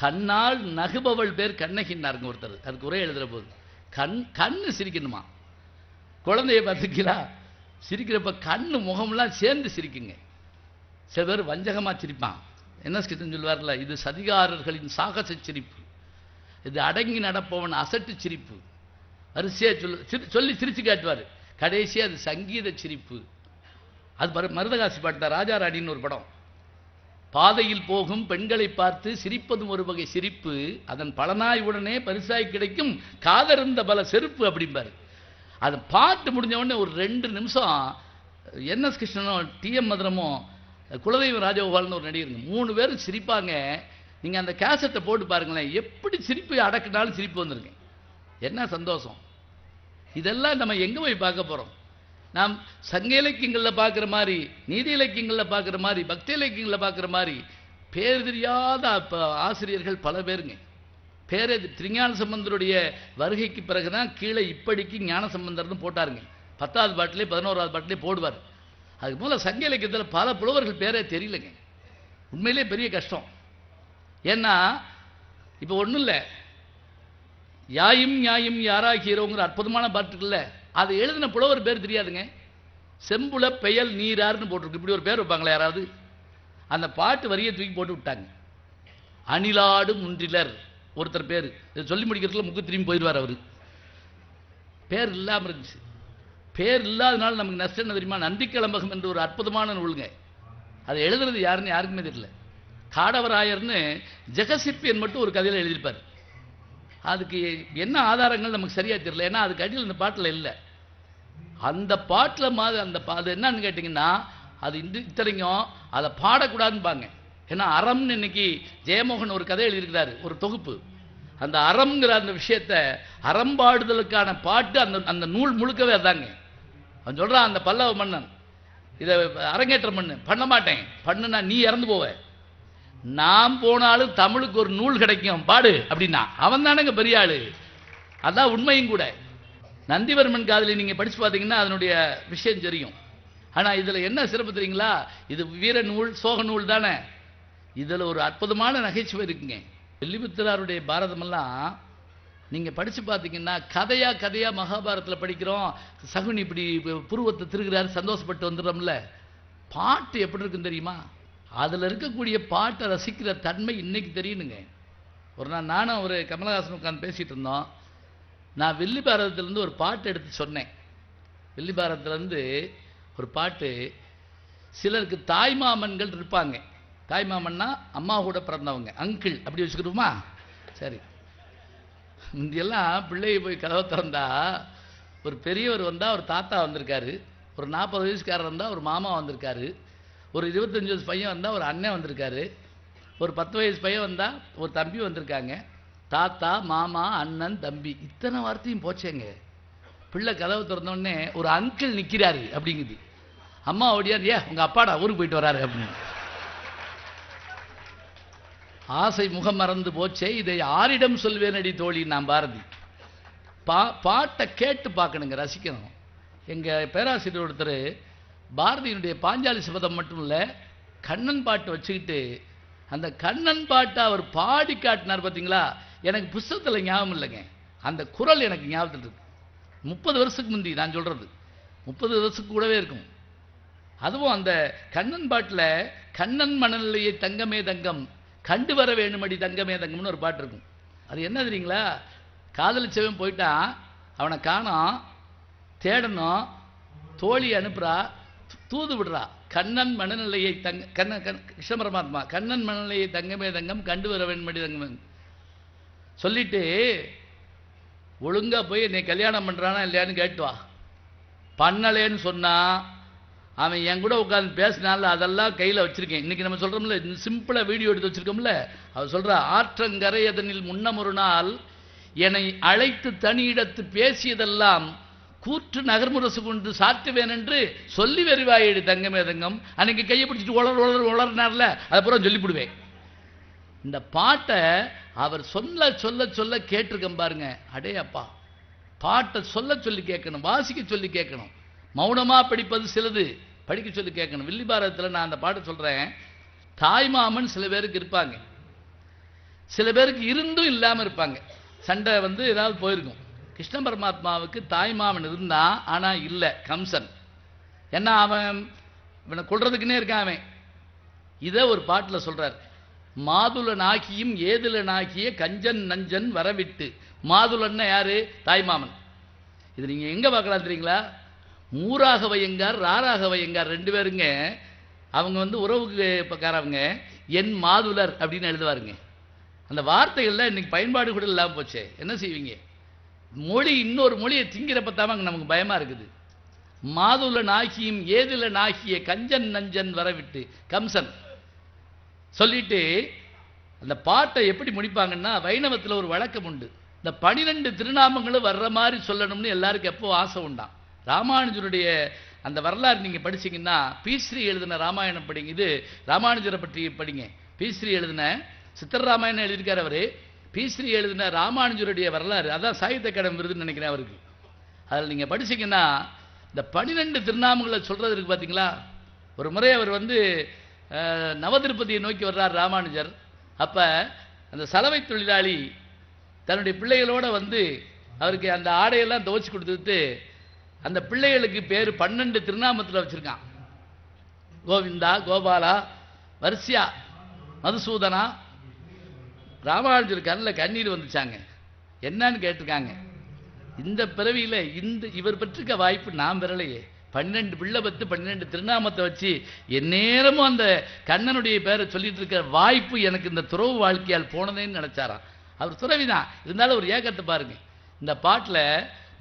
கண்ணால் நகுபவள் பேர் கண்ணகின்னாருங்க ஒருத்தர். அதுக்கு ஒரே எழுதுகிற போது கண் கண்ணு சிரிக்கணுமா. குழந்தைய பார்த்துருக்கீங்களா? சிரிக்கிறப்ப கண்ணு முகம்லாம் சேர்ந்து சிரிக்குங்க. சில பேர் வஞ்சகமாக சிரிப்பான். என்ன கிட்டன்னு சொல்லுவார்ல, இது சதிகாரர்களின் சாகச சிரிப்பு, இது அடங்கி நடப்பவன் அசட்டு சிரிப்பு. வரிசையாக சொல்லு சொல்லி சிரித்து காட்டுவார். கடைசியாக அது சங்கீத சிரிப்பு. அது மருதகாசி பாட்டு தான், ராஜாராணின்னு ஒரு படம். பாதையில் போகும் பெண்களை பார்த்து சிரிப்பதும் ஒரு வகை சிரிப்பு, அதன் பலனாய் உடனே பரிசாய் கிடைக்கும் காதறிந்த பல செருப்பு அப்படிம்பாரு. அது பாட்டு முடிஞ்ச உடனே ஒரு ரெண்டு நிமிஷம் என் எஸ் கிருஷ்ணனும் டி எம் மதுரமோ குலதெய்வ ராஜகோபால்னு ஒரு நடிகருங்க மூணு பேரும் சிரிப்பாங்க. நீங்கள் அந்த கேசட்டை போட்டு பாருங்களேன், எப்படி சிரிப்பு அடக்கினாலும் சிரிப்பு வந்துருங்க. என்ன சந்தோஷம். இதெல்லாம் நம்ம எங்கே போய் பார்க்க போகிறோம்? நாம் சங்க இலக்கியங்களில் பார்க்குற மாதிரி, நீதி இலக்கியங்களில் பார்க்குற மாதிரி, பக்தி இலக்கியங்களில் பார்க்குற மாதிரி பேர் தெரியாத இப்போ ஆசிரியர்கள் பல பேருங்க. பேரே திருஞான சம்பந்தருடைய வருகைக்கு பிறகு தான் கீழே இப்படிக்கு ஞான சம்பந்தர்னு போட்டாருங்க. பத்தாவது பாட்டிலே பதினோராவது பாட்டிலே போடுவார். அதுக்கு போல் சங்க இலக்கியத்தில் பல புலவர்கள் பேரே தெரியலைங்க. உண்மையிலே பெரிய கஷ்டம். ஏன்னா இப்போ ஒன்றும் இல்லை, யாயும் யாயும் யாராகிறோங்கிற அற்புதமான பாட்டுக்குள்ள அதை எழுதின புலவர் பேர் தெரியாதுங்க. செம்புல பெயல் நீரார்னு போட்டிருக்கு. இப்படி ஒரு பேர் வைப்பாங்களே யாராவது. அந்த பாட்டு வரியை தூக்கி போட்டு விட்டாங்க. அணிலாடு முன்றிலர் ஒருத்தர் பேர். இதை சொல்லி முடிக்கிறதுக்குள்ள முக்கு திரும்பி போயிடுவார் அவர். பேர் இல்லாமல் இருந்துச்சு. பேர் இல்லாதனால நமக்கு நஷ்டம் என்ன தெரியுமா? நந்திக்கிழம்பகம் என்று ஒரு அற்புதமான நூலுங்க. அதை எழுதுறது யாருன்னு யாருக்குமே தெரியல. காடவராயர்னு ஜெகசிப்பியன் மட்டும் ஒரு கதையில் எழுதியிருப்பார். அதுக்கு என்ன ஆதாரங்கள் நமக்கு சரியாக தெரியல. ஏன்னா அதுக்கு அடியில் இந்த பாட்டில் இல்லை. அந்த பாட்டில் மாதிரி அந்த பா அது என்னன்னு கேட்டிங்கன்னா அது இந்த இத்தனைக்கும் அதை பாடக்கூடாதுன்னு பாங்க. ஏன்னா அறம்னு இன்னைக்கு ஜெயமோகன் ஒரு கதை எழுதியிருக்கிறாரு, ஒரு தொகுப்பு. அந்த அறம்ங்கிற அந்த விஷயத்தை அறம்பாடுதலுக்கான பாட்டு அந்த அந்த நூல் முழுக்கவே அதாங்க. அவன் சொல்கிறான், அந்த பல்லவ மன்னன் இதை அரங்கேற்றம் பண்ணு, பண்ண மாட்டேன், பண்ணுனா நீ இறந்து போவ, நான் போனாலும் தமிழுக்கு ஒரு நூல் கிடைக்கும் பாடு அப்படின்னா. அவன் தானேங்க பெரிய ஆளு. அதான் உண்மையும் கூட. நந்திவர்மன் காதலி நீங்கள் படித்து பார்த்தீங்கன்னா அதனுடைய விஷயம் தெரியும். ஆனால் இதில் என்ன சிறப்பு தெரியுங்களா? இது வீர நூல், சோக நூல் தானே. இதில ஒரு அற்புதமான நகைச்சுவை இருக்குங்க. வில்லிபுத்திரருடைய பாரதமெல்லாம் நீங்க படிச்சு பாத்தீங்கன்னா கதையா கதையா மகாபாரதத்துல படிக்கிறோம். சகுனி இப்படி புருவத்தை திருகுறாரு, சந்தோஷப்பட்டு வந்துடுறோம்ல. பாட்டு எப்படி இருக்குன்னு தெரியுமா? அதில் இருக்கக்கூடிய பாட்டை ரசிக்கிற தன்மை இன்னைக்கு தெரியுனுங்க. ஒரு நாள் நானும் ஒரு கமலஹாசன் உட்காந்து பேசிகிட்டு இருந்தோம். நான் வில்லி பாரதத்துலேருந்து ஒரு பாட்டு எடுத்து சொன்னேன். வில்லி பாரதத்துலேருந்து ஒரு பாட்டு. சிலருக்கு தாய்மாமன்கள் இருப்பாங்க. தாய்மாமன்னா அம்மா கூட பிறந்தவங்க, அங்கிள் அப்படி வச்சுக்கிட்டுமா? சரி, முந்தியெல்லாம் பிள்ளையை போய் கதவை திறந்தா ஒரு பெரியவர் வந்தால் ஒரு தாத்தா வந்திருக்காரு, ஒரு நாற்பது வயசுக்காரர் வந்தால் ஒரு மாமா வந்திருக்காரு, ஒரு இருபத்தஞ்சு வயசு பையன் வந்தால் ஒரு அண்ணன் வந்திருக்காரு, ஒரு பத்து வயசு பையன் வந்தால் ஒரு தம்பி வந்திருக்காங்க. தாத்தா, மாமா, அண்ணன், தம்பி, இத்தனை வார்த்தையும் போச்சேங்க. பிள்ளை கதவை திறந்தோடனே ஒரு அங்கிள் நிற்கிறாரு அப்படிங்குது. அம்மா ஓடியார், ஏ உங்கள் அப்பாடா ஊருக்கு போயிட்டு வராரு அப்படின்னு. ஆசை முகம் மறந்து போச்சே, இதை யாரிடம் சொல்வேனடி தோழி நான் பாரதி. பா பாட்டை கேட்டு பார்க்கணுங்க, ரசிக்கணும். எங்கள் பேராசிரியர் ஒருத்தர் பாரதியினுடைய பாஞ்சாலி சபதம் மட்டும் இல்லை, கண்ணன் பாட்டு வச்சுக்கிட்டு அந்த கண்ணன் பாட்டை அவர் பாடி காட்டினார் பார்த்தீங்களா. எனக்கு புஸ்தகத்தில் ஞாபகம் இல்லைங்க, அந்த குரல் எனக்கு ஞாபகத்தில் இருக்கு. முப்பது வருஷத்துக்கு முந்தி நான் சொல்கிறது, முப்பது வருஷத்துக்கு கூடவே இருக்கும். அதுவும் அந்த கண்ணன் பாட்டில் கண்ணன் மணலையை தங்கமே தங்கம் கண்டு வர வேணுமடி தங்கமே தங்கம்னு ஒரு பாட்டு இருக்கும். அது என்ன தெரியுங்களா, காதலிச்சவன் போயிட்டான், அவனை காணோம், தேடணும், தோழி அனுப்புறா, தூது விடுறா. கண்ணன் மனநிலையை தங்க கண்ண கண் கிருஷ்ணபரமாத்மா கண்ணன் மனநிலையை தங்கமே தங்கம் கண்டு வர வேண்டி தங்கம் சொல்லிட்டு ஒழுங்காக போய் என்னை கல்யாணம் பண்ணுறானா இல்லையான்னு கேட்டு வா. பண்ணலேன்னு சொன்னான். அவன் என் கூட உட்காந்து பேசினால அதெல்லாம் கையில் வச்சுருக்கேன். இன்றைக்கி நம்ம சொல்கிறோம்ல, சிம்பிளாக வீடியோ எடுத்து வச்சுருக்கோம்ல. அவர் சொல்கிற ஆற்றங்கரை அதனில் முன்னமொரு நாள் என்னை அழைத்து தனியிடத்து பேசியதெல்லாம் கூற்று நகர்முரசு கொண்டு சாத்துவேன் என்று சொல்லி வெறிவாயிடு தங்கமே தங்கம். அன்னைக்கு கையை பிடிச்சிட்டு உளர் உளர் உளர்னார்ல, அதுக்கப்புறம் சொல்லிவிடுவேன். இந்த பாட்டை அவர் சொல்ல சொல்ல சொல்ல கேட்டிருக்கேன் பாருங்க. அடே அப்பா, பாட்டை சொல்ல சொல்லி கேட்கணும், வாசிக்க சொல்லி கேட்கணும். மௌனமாக படிப்பது சிலது, படிக்க சொல்லி கேட்கணும். வில்லி பாரதத்தில் நான் அந்த பாட்டை சொல்கிறேன். தாய்மாமன் சில பேருக்கு இருப்பாங்க, சில பேருக்கு இருந்தும் இல்லாமல் இருப்பாங்க. சண்டை வந்து ஏதாவது போயிருக்கும். கிருஷ்ண பரமாத்மாவுக்கு தாய்மாமன் இருந்தான், ஆனால் இல்லை கம்சன். ஏன்னா அவன் இவனை கொள்றதுக்குன்னே இருக்கான். அவன் இதை ஒரு பாட்டில் சொல்கிறார். மாதுளனாக்கியும் ஏதுலனாக்கிய கஞ்சன் நஞ்சன் வரவிட்டு. மாதுளன்னா யாரு? தாய்மாமன். இது நீங்கள் எங்கே பார்க்கலாம் தெரியுங்களா? மூராக வையங்கார் ராராக வையங்கார் ரெண்டு பேருங்க. அவங்க வந்து உறவுக்கு பக்காரவங்க. என் மாதுளர் அப்படின்னு எழுதுவாருங்க. அந்த வார்த்தைகள்லாம் இன்றைக்கி பயன்பாடு கூட இல்லாமல் போச்சே. என்ன செய்வீங்க? மொழி இன்னொரு மொழியை திங்கிறப்பத்தாமங்க நமக்கு பயமாக இருக்குது. மாதுள நாகியும் ஏதுல நாகிய கஞ்சன் நஞ்சன் வரவிட்டு கம்சன் சொல்லிட்டு அந்த பாட்டை எப்படி முடிப்பாங்கன்னா, வைணவத்தில் ஒரு வழக்கம் உண்டு, இந்த பனிரெண்டு திருநாமங்களும் வர்ற மாதிரி சொல்லணும்னு எல்லாருக்கும் எப்போ ஆசை உண்டாம். ராமானுஜருடைய அந்த வரலாறு நீங்கள் படிச்சிங்கன்னா, பீஸ்ரீ எழுதின ராமாயணம் படிங்க. இது ராமானுஜரை பற்றி படிங்க. பீஸ்ரீ எழுதின சித்தர் ராமாயணம் எழுதியிருக்கார் அவர். பீஸ்ரீ எழுதின ராமானுஜருடைய வரலாறு, அதான் சாகித்ய அகாடமி விருதுன்னு நினைக்கிறேன் அவருக்கு. அதில் நீங்கள் படிச்சிங்கன்னா இந்த பன்னிரெண்டு திருநாமங்களை சொல்கிறது இருக்குது பார்த்தீங்களா. ஒரு முறை அவர் வந்து நவதிருப்பதியை நோக்கி வர்றார் ராமானுஜர். அப்போ அந்த சலவை தொழிலாளி தன்னுடைய பிள்ளைகளோடு வந்து அவருக்கு அந்த ஆடையெல்லாம் துவச்சி கொடுத்துட்டு அந்த பிள்ளைகளுக்கு பேர் பன்னெண்டு திருநாமத்தில் வச்சுருக்கான். கோவிந்தா, கோபாலா, வரிசையா, மதுசூதனா. ராமானுஜர் கண்ணில் கண்ணீர் வந்துச்சாங்க. என்னன்னு கேட்டிருக்காங்க. இந்த பிறவியில் இந்த இவர் பெற்றிருக்க வாய்ப்பு நாம் பெறலையே. பன்னெண்டு பிள்ளை பத்து பன்னெண்டு திருநாமத்தை வச்சு எந்நேரமும் அந்த கண்ணனுடைய பேரை சொல்லிட்டு இருக்கிற வாய்ப்பு எனக்கு இந்த துறவு வாழ்க்கையால் போனதேன்னு நினச்சாராம். அவர் துறவிதான் இருந்தாலும் ஒரு ஏக்கத்தை பாருங்க. இந்த பாட்டில்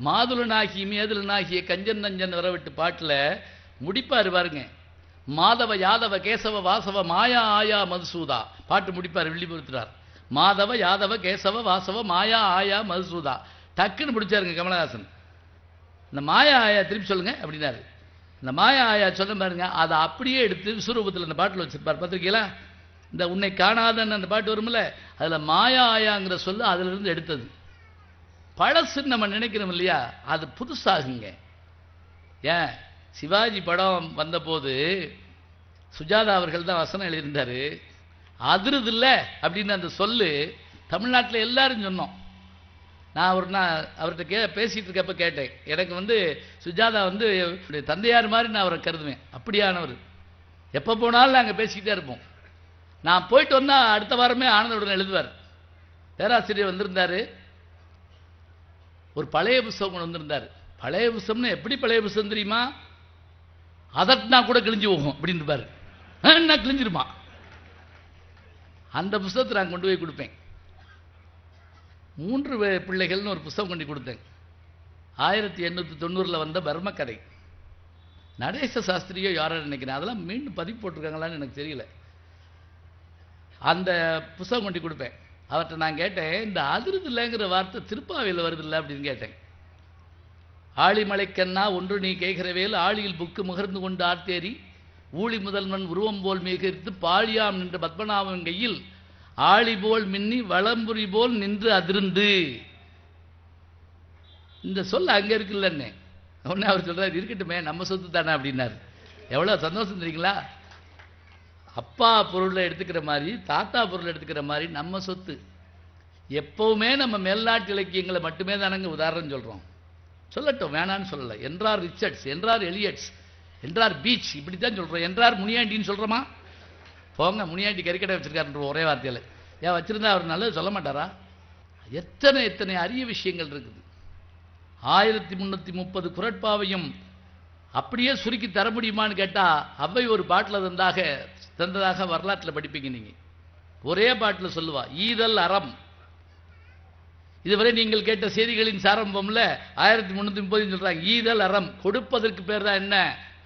மாதுளனாகி மேதுலனாகிய கஞ்சன் நஞ்சன் வரவிட்டு பாட்டில் முடிப்பார் பாருங்க. மாதவ யாதவ கேசவ வாசவ மாயா ஆயா மதுசூதா பாட்டு முடிப்பார் வில்லிபுத்திரர். மாதவ யாதவ கேசவ வாசவ மாயா ஆயா மதுசூதா டக்குன்னு பிடிச்சாருங்க கமலஹாசன். இந்த மாயா ஆயா திருப்பி சொல்லுங்க அப்படின்னாரு. இந்த மாயா ஆயா சொல்ல பாருங்க, அதை அப்படியே எடுத்து விஸ்வரூபத்தில் அந்த பாட்டில் வச்சிருப்பார். பார்த்துருக்கீங்களா? இந்த உன்னை காணாதன்னு அந்த பாட்டு வரும்ல, அதில் மாயா ஆயாங்கிற சொல்லு அதிலிருந்து எடுத்தது. பழசுன்னு நம்ம நினைக்கிறோம் இல்லையா, அது புதுசாகுங்க. ஏன் சிவாஜி படம் வந்தபோது சுஜாதா அவர்கள் தான் வசனம் எழுதியிருந்தார். அதுறதில்ல அப்படின்னு அந்த சொல்லு தமிழ்நாட்டில் எல்லாரும் சொன்னோம். நான் ஒரு நான் அவர்கிட்ட கே பேசிகிட்டு இருக்கப்போ கேட்டேன், எனக்கு வந்து சுஜாதா வந்து என்னுடைய தந்தையார் மாதிரி நான் அவரை கருதுவேன், அப்படியானவர். எப்போ போனாலும் நாங்கள் பேசிக்கிட்டே இருப்போம். நான் போயிட்டு வந்தால் அடுத்த வாரமே ஆனந்தவுடன் எழுதுவார். பேராசிரியர் வந்திருந்தார், ஒரு பழைய புஸ்தகம் வந்திருந்தார். பழைய புஸ்தம்னு எப்படி பழைய புஸ்தம் தெரியுமா, அதட்டினா கூட கிழிஞ்சு போகும் அப்படின்னு பாரு, நான் கிழிஞ்சிருமா. அந்த புஸ்தகத்தை நான் கொண்டு போய் கொடுப்பேன். மூன்று பிள்ளைகள்னு ஒரு புஸ்தகம் கொண்டு கொடுத்தேன். ஆயிரத்தி எண்ணூற்றி தொண்ணூறில் வந்த பர்ம கதை, நடேச சாஸ்திரியோ யாரோ நினைக்கிறேன், அதெல்லாம் மீண்டும் பதிவு போட்டிருக்காங்களான்னு எனக்கு தெரியல. அந்த புஸ்தகம் கொண்டு கொடுப்பேன். அவர்கிட்ட நான் கேட்டேன், இந்த அதிருதில்லைங்கிற வார்த்தை திருப்பாவையில் வருதில்லை அப்படின்னு கேட்டேன். ஆழிமலைக்கண்ணா ஒன்று நீ கேட்கிறவேல் ஆழியில் புக்கு முகர்ந்து கொண்டு ஆர்த்தேரி ஊழி முதல்வன் உருவம் போல் மிகரித்து பாழியாம் நின்ற பத்மநாபன் கையில் ஆழி போல் மின்னி வளம்புரி போல் நின்று அதிர்ந்து. இந்த சொல் அங்கே இருக்குல்லன்னு உடனே அவர் சொல்கிறார், இருக்கட்டுமே நம்ம சொத்து தானே அப்படின்னாரு. எவ்வளோ சந்தோஷம் தெரியுங்களா, அப்பா பொருளை எடுத்துக்கிற மாதிரி தாத்தா பொருளை எடுத்துக்கிற மாதிரி நம்ம சொத்து. எப்போவுமே நம்ம மேல்நாட்டு இலக்கியங்களை மட்டுமே தானங்க உதாரணம் சொல்கிறோம். சொல்லட்டும், வேணான்னு சொல்லலை. என்றார் ரிச்சர்ட்ஸ், என்றார் எலியட்ஸ், என்றார் பீச், இப்படி தான் சொல்கிறோம். என்றார் முனியாண்டின்னு சொல்கிறோமா, போங்க முனியாண்டி கறிக்கடை வச்சுருக்காருன்ற ஒரே வார்த்தையில். ஏன் வச்சுருந்தா அவர் நல்லது சொல்ல மாட்டாரா? எத்தனை எத்தனை அரிய விஷயங்கள் இருக்குது. ஆயிரத்தி முந்நூற்றி முப்பது குரட்பாவையும் அப்படியே சுருக்கி தர முடியுமான்னு கேட்டால் அவ்வை ஒரு பாட்டில் தந்தாக தந்ததாக வரலாற்றில் படிப்பீங்க. நீங்கள் ஒரே பாட்டில் சொல்லுவா, ஈதல் அறம். இதுவரை நீங்கள் கேட்ட செய்திகளின் சாரம்பம்ல ஆயிரத்தி முந்நூற்றி முப்பதுன்னு சொல்கிறாங்க. ஈதல் அறம், கொடுப்பதற்கு பேர் தான் என்ன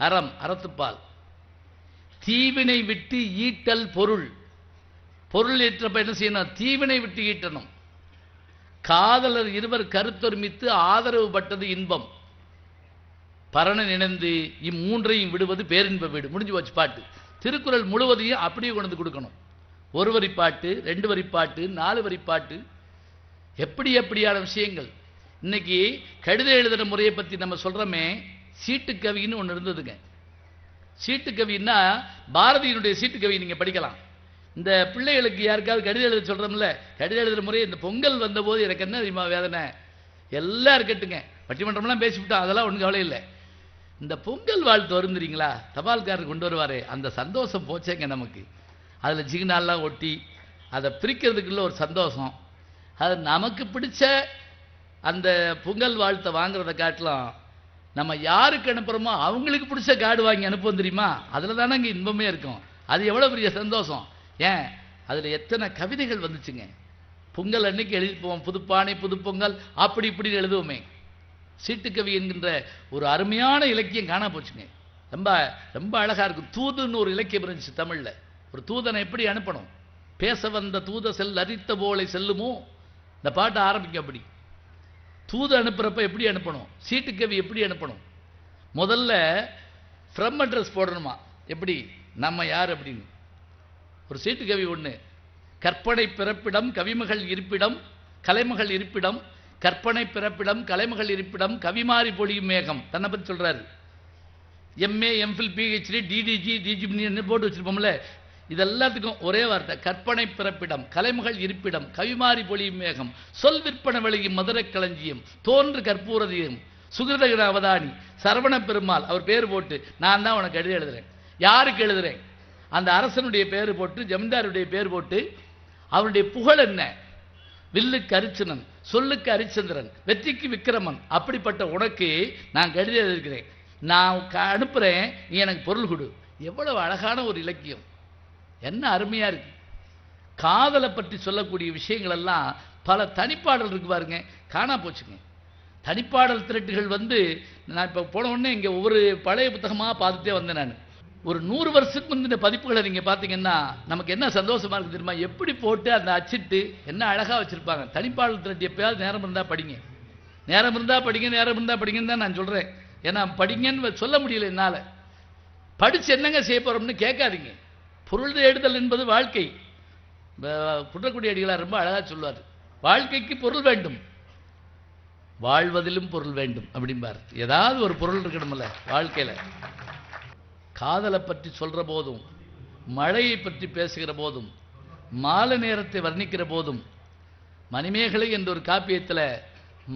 அறம், அறத்துப்பால். தீவினை விட்டு ஈட்டல் பொருள், பொருள் ஈற்றப்ப என்ன செய்யணும், தீவினை விட்டு ஈட்டணும். காதலர் இருவர் கருத்தொருமித்து ஆதரவு பட்டது இன்பம், பரணன் இணைந்து இம்மூன்றையும் விடுவது பேரின்ப வீடு. முடிஞ்சு வச்சு பாட்டு. திருக்குறள் முழுவதையும் அப்படியே கொண்டு கொடுக்கணும். ஒரு வரி பாட்டு, ரெண்டு வரி பாட்டு, நாலு வரி பாட்டு, எப்படி எப்படியான விஷயங்கள். இன்னைக்கு கடித எழுதுகிற முறையை பற்றி நம்ம சொல்கிறோமே, சீட்டு கவின்னு ஒன்று இருந்ததுங்க. சீட்டு கவின்னா பாரதியினுடைய சீட்டு கவி நீங்கள் படிக்கலாம். இந்த பிள்ளைகளுக்கு யாருக்காவது கடிதம் எழுத சொல்கிறோம்ல, கடிதம் எழுதுகிற முறையை இந்த பொங்கல் வந்தபோது எனக்கு என்ன தெரியுமா வேதனை, எல்லாம் இருக்கட்டுங்க பட்டிமன்றம்லாம் பேசிவிட்டோம், அதெல்லாம் ஒன்றும் கவலை இல்லை. இந்த பொங்கல் வாழ்த்து வருந்துறீங்களா, தபால்காரர் கொண்டு வருவார், அந்த சந்தோஷம் போச்சேங்க நமக்கு. அதில் ஜிகினாலாம் ஒட்டி அதை பிரிக்கிறதுக்குள்ள ஒரு சந்தோஷம். அது நமக்கு பிடிச்ச அந்த பொங்கல் வாழ்த்தை வாங்குறத காட்டலாம். நம்ம யாருக்கு அனுப்புகிறோமோ அவங்களுக்கு பிடிச்ச கார்டு வாங்கி அனுப்புவோம் தெரியுமா, அதில் தானே அங்கே இன்பமே இருக்கும். அது எவ்வளோ பெரிய சந்தோஷம். ஏன் அதில் எத்தனை கவிதைகள் வந்துச்சுங்க. பொங்கல் அன்னைக்கு எழுதிப்போம், புதுப்பானை புதுப்பொங்கல் அப்படி இப்படின்னு எழுதுவோமே. சீட்டுக்கவி என்கின்ற ஒரு அருமையான இலக்கியம் காண போச்சுங்க. ரொம்ப ரொம்ப அழகாக இருக்கும். தூதுன்னு ஒரு இலக்கியம் இருந்துச்சு தமிழில். ஒரு தூதனை எப்படி அனுப்பணும், பேச வந்த தூத செல் அரித்த போலை செல்லுமோ, இந்த பாட்டை ஆரம்பிக்கும். அப்படி தூது அனுப்புகிறப்ப எப்படி அனுப்பணும், சீட்டுக்கவி எப்படி அனுப்பணும். முதல்ல ஃப்ரம் அட்ரஸ் போடணுமா, எப்படி நம்ம யார் அப்படின்னு. ஒரு சீட்டுக்கவி ஒன்று, கற்பனை பிறப்பிடம் கவிமகள் இருப்பிடம் கலைமகள் இருப்பிடம், கற்பனை பிறப்பிடம் கலைமகள் இருப்பிடம் கவிமாறி பொழியும் மேகம். தன்னை பற்றி சொல்கிறாரு. எம்ஏ எம்ஃபில் பிஹெச்டி டிடிஜி டிஜிபின்னு போட்டு வச்சுருப்போம்ல, இது எல்லாத்துக்கும் ஒரே வார்த்தை, கற்பனை பிறப்பிடம் கலைமகள் இருப்பிடம் கவிமாறி பொழியும் மேகம் சொல் விற்பனை விளையும் மதுரை களஞ்சியம் தோன்று கற்பூரதியம் சுகிருதகிர அவதானி சரவண பெருமாள். அவர் பேர் போட்டு, நான் தான் உனக்கு எழுதி எழுதுறேன். யாருக்கு எழுதுறேன், அந்த அரசனுடைய பேர் போட்டு, ஜமீன்தாருடைய பேர் போட்டு. அவருடைய புகழ் என்ன, வில்லுக்கு அரிச்சனன் சொல்லுக்கு அரிச்சந்திரன் வெற்றிக்கு விக்கிரமன். அப்படிப்பட்ட உனக்கு நான் கடிதம் எழுதியிருக்கிறேன், நான் அனுப்புகிறேன், நீ எனக்கு பொருள் கொடு. எவ்வளவு அழகான ஒரு இலக்கியம், என்ன அருமையாக இருக்கு. காதலை பற்றி சொல்லக்கூடிய விஷயங்கள் எல்லாம் பல தனிப்பாடல் இருக்கு பாருங்க, காணா போச்சுங்க. தனிப்பாடல் திரட்டுகள் வந்து நான் இப்போ போன உடனே இங்கே ஒவ்வொரு பழைய புத்தகமாக பார்த்துட்டே வந்தேன். நான் ஒரு நூறு வருஷத்துக்கு முந்தின பதிப்புகளை நீங்கள் பார்த்தீங்கன்னா நமக்கு என்ன சந்தோஷமாக இருக்குது தெரியுமா, எப்படி போட்டு அந்த அச்சிட்டு என்ன அழகாக வச்சுருப்பாங்க. தனிப்பாடல் திரட்டி எப்பயாவது நேரம் இருந்தால் படிங்க, நேரம் இருந்தால் படிங்க, நேரம் இருந்தால் படிங்கன்னு தான் நான் சொல்கிறேன். ஏன்னா படிங்கன்னு சொல்ல முடியல என்னால். படித்து என்னங்க செய்ய போகிறோம்னு கேட்காதீங்க. பொருள் தேடுதல் என்பது வாழ்க்கை. குற்றக்குடி அடிகளார் ரொம்ப அழகாக சொல்லுவார், வாழ்க்கைக்கு பொருள் வேண்டும் வாழ்வதிலும் பொருள் வேண்டும் அப்படிம்பார். ஏதாவது ஒரு பொருள் இருக்கணும்ல வாழ்க்கையில். காதலை பற்றி சொல்கிற போதும், மழையை பற்றி பேசுகிற போதும், மாலை நேரத்தை வர்ணிக்கிற போதும் மணிமேகலை என்ற ஒரு காப்பியத்தில்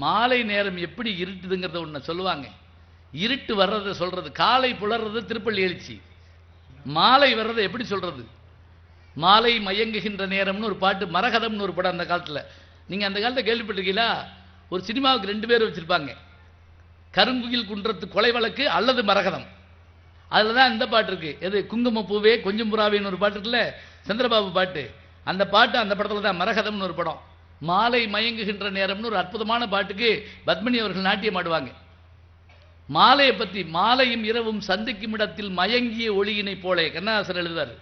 மாலை நேரம் எப்படி இருட்டுதுங்கிறத ஒன்று சொல்லுவாங்க. இருட்டு வர்றதை சொல்கிறது, காலை புலர்றது திருப்பள்ளி எழுச்சி, மாலை வர்றதை எப்படி சொல்கிறது? மாலை மயங்குகின்ற நேரம்னு ஒரு பாட்டு, மரகதம்னு ஒரு படம் அந்த காலத்தில். நீங்கள் அந்த காலத்தை கேள்விப்பட்டிருக்கீங்களா? ஒரு சினிமாவுக்கு ரெண்டு பேர் வச்சுருப்பாங்க, கருங்குயில் குன்றத்து கொலை வழக்கு அல்லது மரகதம். அதில் தான் இந்த பாட்டு இருக்குது, எது குங்குமப்பூவே கொஞ்சம் புறாவேன்னு ஒரு பாட்டு இருக்குல்ல, சந்திரபாபு பாட்டு. அந்த பாட்டு அந்த படத்தில் தான், மரகதம்னு ஒரு படம். மாலை மயங்குகின்ற நேரம்னு ஒரு அற்புதமான பாட்டுக்கு பத்மினி அவர்கள் நாட்டியம் ஆடுவாங்க. மாலையை பற்றி, மாலையும் இரவும் சந்திக்கும் இடத்தில் மயங்கிய ஒளியினை போலே, கண்ணாசர் எழுதுவார்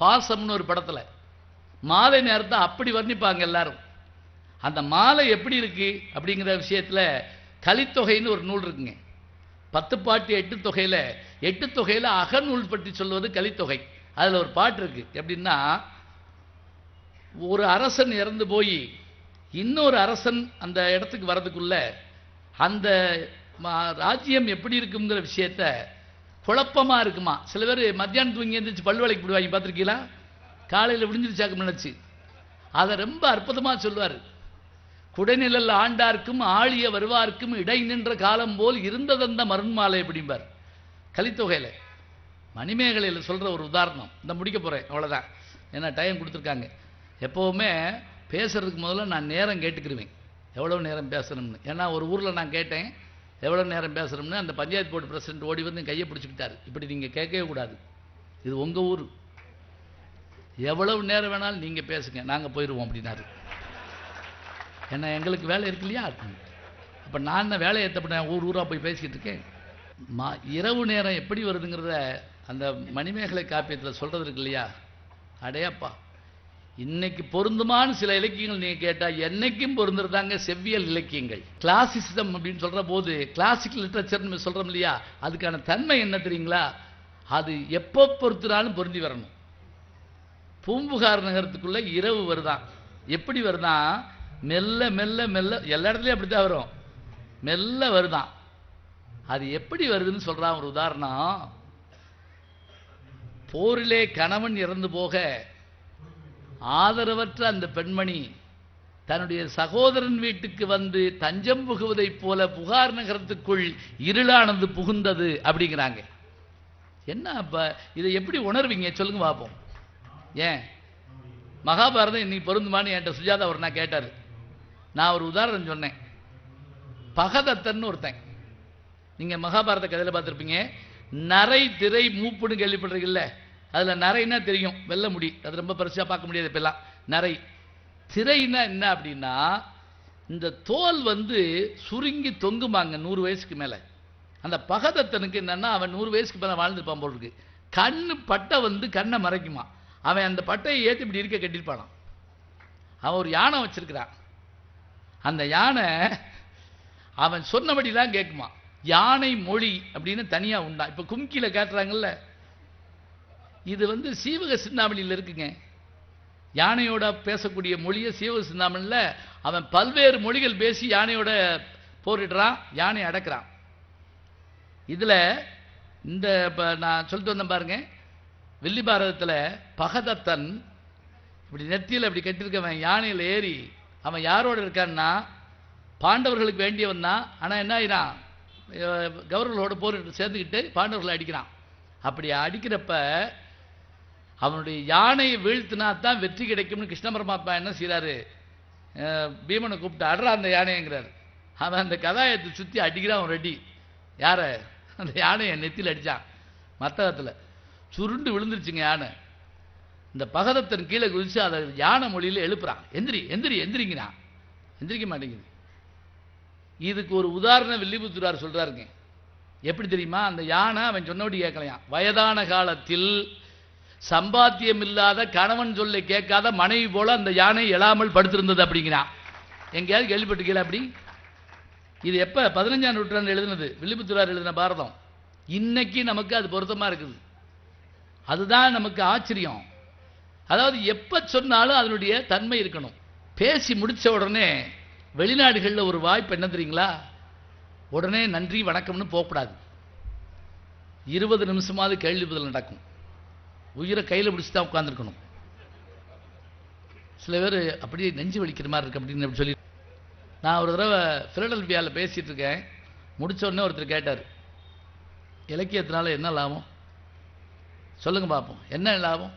பாசம்னு ஒரு படத்தில். மாலை நேரத்தை அப்படி வர்ணிப்பாங்க எல்லாரும். அந்த மாலை எப்படி இருக்குது அப்படிங்கிற விஷயத்தில் கலித்தொகைன்னு ஒரு நூல் இருக்குங்க, பத்து பாட்டு எட்டு தொகையில். எட்டு தொகையில் அகநூல் பற்றி சொல்வது கலித்தொகை. அதில் ஒரு பாட்டு இருக்குது, எப்படின்னா ஒரு அரசன் இறந்து போய் இன்னொரு அரசன் அந்த இடத்துக்கு வர்றதுக்குள்ள அந்த ராஜ்யம் எப்படி இருக்குங்கிற விஷயத்த குழப்பமாக இருக்குமா. சில பேர் மத்தியானம் தூங்கி எழுந்திரிச்சு பல்வலைக்கு போடுவாங்க, பார்த்துருக்கீங்களா? காலையில் விடிஞ்சிருச்சாக்கு நினச்சி அதை ரொம்ப அற்புதமாக சொல்லுவார். குடைநிழல் ஆண்டார்க்கும் ஆழிய வருவார்க்கும் இடை நின்ற காலம் போல் இருந்ததந்த மருண்மாலை அப்படிம்பார் கலித்தொகையில். மணிமேகலையில் சொல்கிற ஒரு உதாரணம், இந்த முடிக்க போகிறேன் அவ்வளோதான், ஏன்னா டைம் கொடுத்துருக்காங்க. எப்போவுமே பேசுகிறதுக்கு முதல்ல நான் நேரம் கேட்டுக்கிருவேன், எவ்வளோ நேரம் பேசணும்னு. ஏன்னா ஒரு ஊரில் நான் கேட்டேன் எவ்வளோ நேரம் பேசணும்னு, அந்த பஞ்சாயத்து போர்டு பிரசிடென்ட் ஓடி வந்து கையை பிடிச்சிக்கிட்டார், இப்படி நீங்கள் கேட்கவே கூடாது, இது உங்கள் ஊர், எவ்வளவு நேரம் வேணாலும் நீங்கள் பேசுங்க, நாங்கள் போயிடுவோம் அப்படின்னாரு. ஏன்னா எங்களுக்கு வேலை இருக்கு இல்லையா? அப்போ நான் என்ன வேலையை ஏற்றப்பட்டேன், ஊர் ஊராக போய் பேசிக்கிட்டு இருக்கேன். மா இரவு நேரம் எப்படி வருதுங்கிறத அந்த மணிமேகலை காப்பியத்தில் சொல்கிறது இருக்கு இல்லையா? அடையாப்பா, இன்னைக்கு பொருந்துமான சில இலக்கியங்கள் நீங்கள் கேட்டால் என்றைக்கும் பொருந்துறதாங்க செவ்வியல் இலக்கியங்கள். கிளாசிசம் அப்படின்னு சொல்கிற போது, கிளாசிக்கல் லிட்ரேச்சர்னு சொல்கிறோம் இல்லையா, அதுக்கான தன்மை என்ன தெரியுங்களா? அது எப்போ பொறுத்துனாலும் பொருந்தி வரணும். பூம்புகார் நகரத்துக்குள்ளே இரவு வருதான். எப்படி வருதான்? மெல்ல மெல்ல மெல்ல, எல்லா இடத்துலையும் அப்படி தான் வரும், மெல்ல வருதான். அது எப்படி வருதுன்னு சொல்கிறான் ஒரு உதாரணம். போரிலே கணவன் இறந்து போக ஆதரவற்ற அந்த பெண்மணி தன்னுடைய சகோதரன் வீட்டுக்கு வந்து தஞ்சம் புகுவதைப் போல புகார் நகரத்துக்குள் இருளானது புகுந்தது அப்படிங்கிறாங்க. என்ன அப்போ இதை எப்படி உணர்வீங்க சொல்லுங்க பார்ப்போம். ஏன் மகாபாரதம் இன்னைக்கு பொருந்துமான்னு என்கிட்ட சுஜாதா ஒரு நான் கேட்டார். நான் ஒரு உதாரணம் சொன்னேன், பகதத்தன்னு ஒருத்தன், நீங்கள் மகாபாரத கதையில் பார்த்துருப்பீங்க, நரை திரை மூப்புன்னு கேள்விப்படுறீங்கல்ல, அதில் நரைன்னா தெரியும் வெள்ள முடி, அது ரொம்ப பெருசாக பார்க்க முடியாது இப்பெல்லாம். நரை திரைன்னா என்ன அப்படின்னா, இந்த தோல் வந்து சுருங்கி தொங்குமாங்க நூறு வயசுக்கு மேலே. அந்த பகதத்தனுக்கு என்னென்னா, அவன் நூறு வயசுக்கு மேலே வாழ்ந்துருப்பான் போல் இருக்கு, கண்ணு பட்டை வந்து கண்ணை மறைக்குமா. அவன் அந்த பட்டையை ஏற்றி இப்படி இருக்க கட்டியிருப்பானான். அவன் ஒரு யானை வச்சிருக்கிறான், அந்த யானை அவன் சொன்னபடிலாம் கேட்குமா. யானை மொழி அப்படின்னு தனியாக உண்டான். இப்போ கும்கியில் கேட்டுறாங்கல்ல, இது வந்து சீவக சிந்தாமணியில் இருக்குங்க. யானையோட பேசக்கூடிய மொழியை சீவக சிந்தாமணியில் அவன் பல்வேறு மொழிகள் பேசி யானையோட போரிடுறான், யானை அடக்கிறான். இதில் இந்த இப்போ நான் சொல்லிட்டு வந்தேன் பாருங்க, வில்லி பாரதத்தில் பகதத்தன் இப்படி நெத்தியில் இப்படி கட்டியிருக்கவன் யானையில் ஏறி அவன் யாரோடு இருக்கான்னா பாண்டவர்களுக்கு வேண்டியவன் தான். ஆனால் என்ன ஆயிடான், கௌரவர்களோட போரிட்டு சேர்ந்துக்கிட்டு பாண்டவர்களை அடிக்கிறான். அப்படி அடிக்கிறப்ப அவனுடைய யானையை வீழ்த்தினா தான் வெற்றி கிடைக்கும்னு கிருஷ்ண பரமாத்மா என்ன செய்கிறாரு, பீமனை கூப்பிட்டு அடறா அந்த யானைங்கிறார். அவன் அந்த கதாயத்தை சுற்றி அடிக்கிறான் ஒரு அடி, யாரை அந்த யானையை நெத்தியில் அடித்தான், மத்தகத்தில் சுருண்டு விழுந்துருச்சுங்க யானை. இந்த பகதத்தன் கீழே குதிச்சு அதை யானை மொழியில் எழுப்புறான், எந்திரி எந்திரி எந்திரிங்கிறான், எந்திரிக்க மாட்டேங்குது. இதுக்கு ஒரு உதாரணம் வில்லிபுத்தூரார் சொல்கிறாருங்க, எப்படி தெரியுமா? அந்த யானை அவன் சொன்னபடி கேட்கலையாம். வயதான காலத்தில் சம்பாத்தியம் இல்லாத கணவன் சொல்லை கேட்காத மனைவி போல அந்த யானை எழாமல் படுத்திருந்தது அப்படிங்கிறான். எங்கேயாவது கேள்விப்பட்டுக்கல அப்படி? இது எப்போ பதினஞ்சாம் நூற்றாண்டு எழுதினது வில்லிபுத்தூரார் எழுதின பாரதம். இன்னைக்கு நமக்கு அது பொருத்தமாக இருக்குது, அதுதான் நமக்கு ஆச்சரியம். அதாவது எப்போ சொன்னாலும் அதனுடைய தன்மை இருக்கணும். பேசி முடித்த உடனே வெளிநாடுகளில் ஒரு வாய்ப்பு என்ன தெரியுங்களா, உடனே நன்றி வணக்கம்னு போகக்கூடாது, இருபது நிமிஷமாவது கேள்வி பதில் நடக்கும், உயிரை கையில் பிடிச்சி தான் உட்காந்துருக்கணும். சில பேர் அப்படியே நெஞ்சு வலிக்கிற மாதிரி இருக்கு அப்படின்னு அப்படி சொல்லி நான் ஒரு தடவை ஃபிலடெல்பியாவில் பேசிகிட்டு இருக்கேன். முடித்தோடனே ஒருத்தர் கேட்டார், இலக்கியத்தினால என்ன லாபம் சொல்லுங்கள் பார்ப்போம், என்ன லாபம்,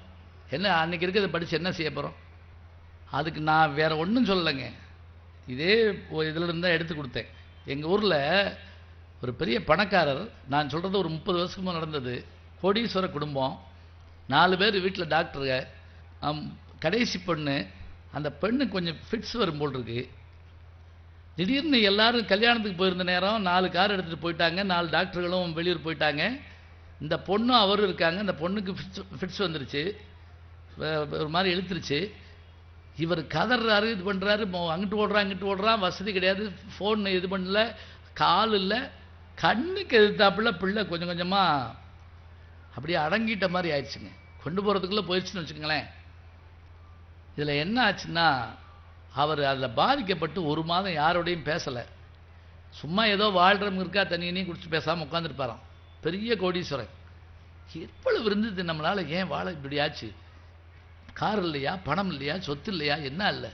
என்ன அன்றைக்கி இருக்கிறத படித்து என்ன செய்ய போகிறோம்? அதுக்கு நான் வேறு ஒன்றும் சொல்லலைங்க, இதே இதில் இருந்தால் எடுத்து கொடுத்தேன். எங்கள் ஊரில் ஒரு பெரிய பணக்காரர், நான் சொல்கிறது ஒரு முப்பது வருஷமும் நடந்தது, கோடீஸ்வர குடும்பம், நாலு பேர் வீட்டில் டாக்டருங்க, கடைசி பெண்ணு, அந்த பெண்ணு கொஞ்சம் ஃபிட்ஸ் வரும் போல் இருக்கு. திடீர்னு எல்லாரும் கல்யாணத்துக்கு போயிருந்த நேரம் நாலு கார் எடுத்துகிட்டு போயிட்டாங்க, நாலு டாக்டர்களும் வெளியூர் போயிட்டாங்க, இந்த பொண்ணும் அவரும் இருக்காங்க. அந்த பொண்ணுக்கு ஃபிட்ஸ் ஃபிட்ஸ் வந்துருச்சு, ஒரு மாதிரி இழுத்துருச்சு. இவர் கதறாரு, இது பண்ணுறாரு, அங்கிட்டு ஓடுறான் அங்கிட்டு ஓடுறான், வசதி கிடையாது, ஃபோன் இது பண்ணல, கால் இல்லை, கண்ணுக்கு எதிர்த்தாப்புல பிள்ளை கொஞ்சம் கொஞ்சமாக அப்படியே அடங்கிட்ட மாதிரி ஆயிடுச்சுங்க, கொண்டு போகிறதுக்குள்ளே போயிடுச்சுன்னு வச்சுக்கோங்களேன். இதில் என்ன ஆச்சுன்னா, அவர் அதில் பாதிக்கப்பட்டு ஒரு மாதம் யாரோடையும் பேசலை, சும்மா ஏதோ வாழ்கிறவங்க இருக்கா தனியனையும் குடிச்சு பேசாமல் உட்காந்துருப்பாராம். பெரிய கோடீஸ்வரன். எவ்வளவு இருந்தது நம்மளால், ஏன் வாழை இப்படி ஆச்சு? கார் இல்லையா, பணம் இல்லையா, சொத்து இல்லையா, என்ன இல்லை?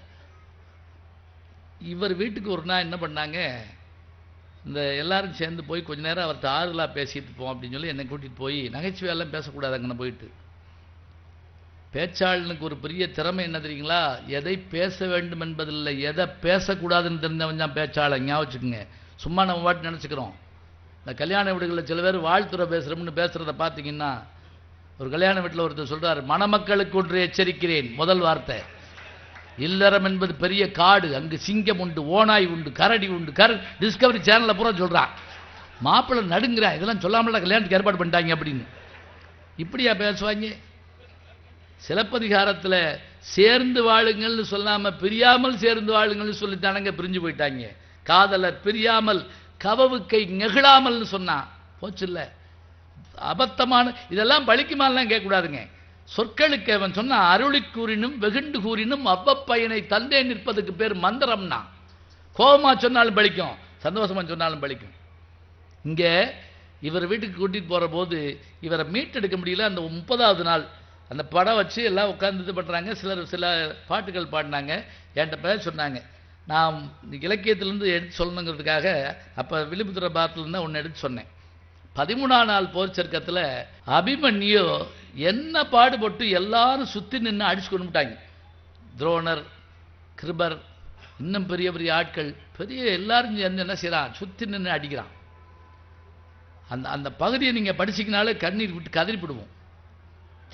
இவர் வீட்டுக்கு ஒரு நாள் என்ன பண்ணாங்க, இந்த எல்லாரும் சேர்ந்து போய் கொஞ்ச நேரம் அவர்கிட்ட ஆறுதலாக பேசிகிட்டு இருப்போம் அப்படின்னு சொல்லி என்னை கூட்டிகிட்டு போய், நகைச்சுவையெல்லாம் பேசக்கூடாது அங்கே போயிட்டு. பேச்சாளனுக்கு ஒரு பெரிய திறமை என்ன தெரியுங்களா, எதை பேச வேண்டும் என்பதில்லை, எதை பேசக்கூடாதுன்னு தெரிஞ்சவன் தான் பேச்சாளன். ஞாபகம் சும்மா நம்ம வாட்டு நினச்சிக்கிறோம். இந்த கல்யாண வீடுகளில் சில பேர் வாழ்த்துறை பேசுகிறோம்னு பேசுகிறத பார்த்தீங்கன்னா, ஒரு கல்யாண வீட்டில் ஒருத்தர் சொல்கிறார், மணமக்களுக்கு ஒன்று எச்சரிக்கிறேன், முதல் வார்த்தை, இல்லறம் என்பது பெரிய காடு, அங்கு சிங்கம் உண்டு, ஓனாய் உண்டு, கரடி உண்டு, கர டிஸ்கவரி சேனலில் பூரா சொல்கிறான். மாப்பிள்ளை நடுங்கிறான், இதெல்லாம் சொல்லாமல கல்யாணத்துக்கு ஏற்பாடு பண்ணிட்டாங்க அப்படின்னு. இப்படியா பேசுவாங்க? சிலப்பதிகாரத்தில் சேர்ந்து வாழுங்கள்னு சொல்லாமல் பிரியாமல் சேர்ந்து வாழுங்கள்னு சொல்லித்தானங்க பிரிஞ்சு போயிட்டாங்க. காதலர் பிரியாமல் கவவுக்கை நெகிழாமல்னு சொன்னான், போச்சு இல்லை? அபத்தமான இதெல்லாம் பழிக்குமாலாம் கேட்கக்கூடாதுங்க. சொற்களுக்கு அவன் சொன்ன அருளி கூறினும் வெகுண்டு கூறினும் அவ்வப்பயனை தந்தே நிற்பதுக்கு பேர் மந்திரம்னா. கோபமாக சொன்னாலும் பழிக்கும், சந்தோஷமாக சொன்னாலும் பழிக்கும். இங்கே இவர் வீட்டுக்கு கூட்டிகிட்டு போகிற போது இவரை மீட்டெடுக்க முடியல. அந்த முப்பதாவது நாள் அந்த படம் வச்சு எல்லாம் உட்கார்ந்து இது பண்ணுறாங்க. சிலர் சில பாட்டுகள் பாடினாங்க, என்கிட்ட பேர் சொன்னாங்க. நான் இலக்கியத்திலேருந்து எடுத்து சொல்லணுங்கிறதுக்காக அப்போ விழுப்புத்துறை பாரத்துலேருந்து தான் ஒன்று எடுத்து சொன்னேன். பதிமூணாம் நாள் போர் சர்க்கத்தில் அபிமன்யோ என்ன பாடுபட்டு எல்லாரும் சுற்றி நின்று அடிச்சு கொண்டு விட்டாங்க. துரோணர், கிருபர், இன்னும் பெரிய பெரிய ஆட்கள், பெரிய எல்லாரும் என்ன செய்கிறான், சுற்றி நின்று அடிக்கிறான். அந்த அந்த பகுதியை நீங்கள் படிச்சிக்கினாலே கண்ணீர் விட்டு கதறிப்பிடுவோம்.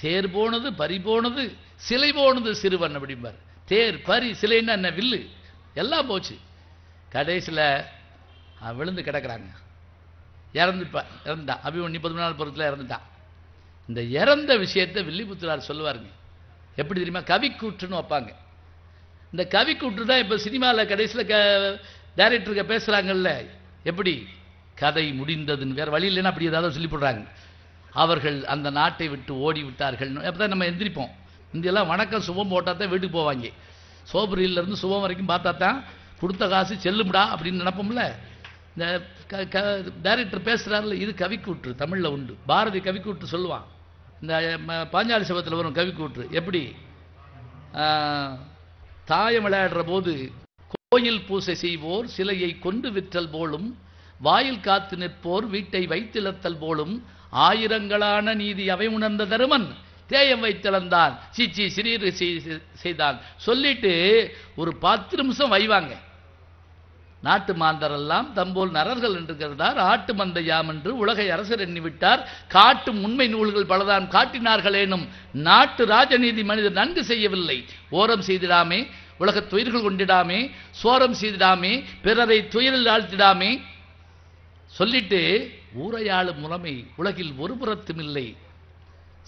தேர் போனது, பறி போனது, சிலை போனது சிறுவன் அப்படிம்பார். தேர், பறி, சிலைன்னா என்ன, வில்லு, எல்லாம் போச்சு. கடைசியில் விழுந்து கிடக்கிறாங்க, இறந்துப்பான், இறந்துட்டான். அபிமன்யு பதிமூணாவது பருவத்தில் இறந்துட்டான். இந்த இறந்த விஷயத்தை வில்லிபுத்திரார் சொல்லுவாருங்க. எப்படி தெரியுமா, கவிக்கூற்றுன்னு வைப்பாங்க. இந்த கவிக்கூற்று தான் இப்போ சினிமாவில் கடைசியில் க டைரக்டருக்கு பேசுகிறாங்கல்ல, எப்படி கதை முடிந்ததுன்னு, வேறு வழி இல்லைன்னா அப்படி ஏதாவது சொல்லி போடுறாங்க. அவர்கள் அந்த நாட்டை விட்டு ஓடி விட்டார்கள். அப்போ தான் நம்ம எந்திரிப்போம். இந்தியெல்லாம் வணக்கம் சுபம் போட்டால் தான் வீட்டுக்கு போவாங்க. சோபுரியிலேருந்து சுபம் வரைக்கும் பார்த்தா தான் கொடுத்த காசு செல்லும்டா அப்படின்னு நினப்போம்ல. இந்த டைரக்டர் பேசுகிறார்ல, இது கவிக்கூற்று, தமிழில் உண்டு. பாரதி கவிக்கூற்று சொல்லுவான், இந்த பாஞ்சாலி சபத்தில் வரும் கவிக்கூற்று. எப்படி தாயம் விளையாடுற போது, கோயில் பூசை செய்வோர் சிலையை கொண்டு விற்றல் போலும், வாயில் காத்து நிற்போர் வீட்டை வைத்திழத்தல் போலும், ஆயிரங்களான நீதி அவை உணர்ந்த தருமன் தேயம் வைத்திழந்தான் சீச்சி சிறீர் செய்தான் சொல்லிட்டு ஒரு பத்து நிமிஷம் வைவாங்க. நாட்டு மாந்தரெல்லாம் தம்போல் நரர்கள் என்றுகிறதார், ஆட்டு மந்த யாம் என்று உலகை அரசர் எண்ணிவிட்டார், காட்டும் உண்மை நூல்கள் பலதான் காட்டினார்களேனும் நாட்டு ராஜநீதி மனிதர் நன்கு செய்யவில்லை, ஓரம் செய்திடாமே, உலகத் துயிர்கள் கொண்டிடாமே, சோரம் செய்திடாமே, பிறரை துயிரில் ஆழ்த்திடாமே சொல்லிட்டு ஊரையாளும் முறைமை உலகில் ஒரு புறத்தும் இல்லை.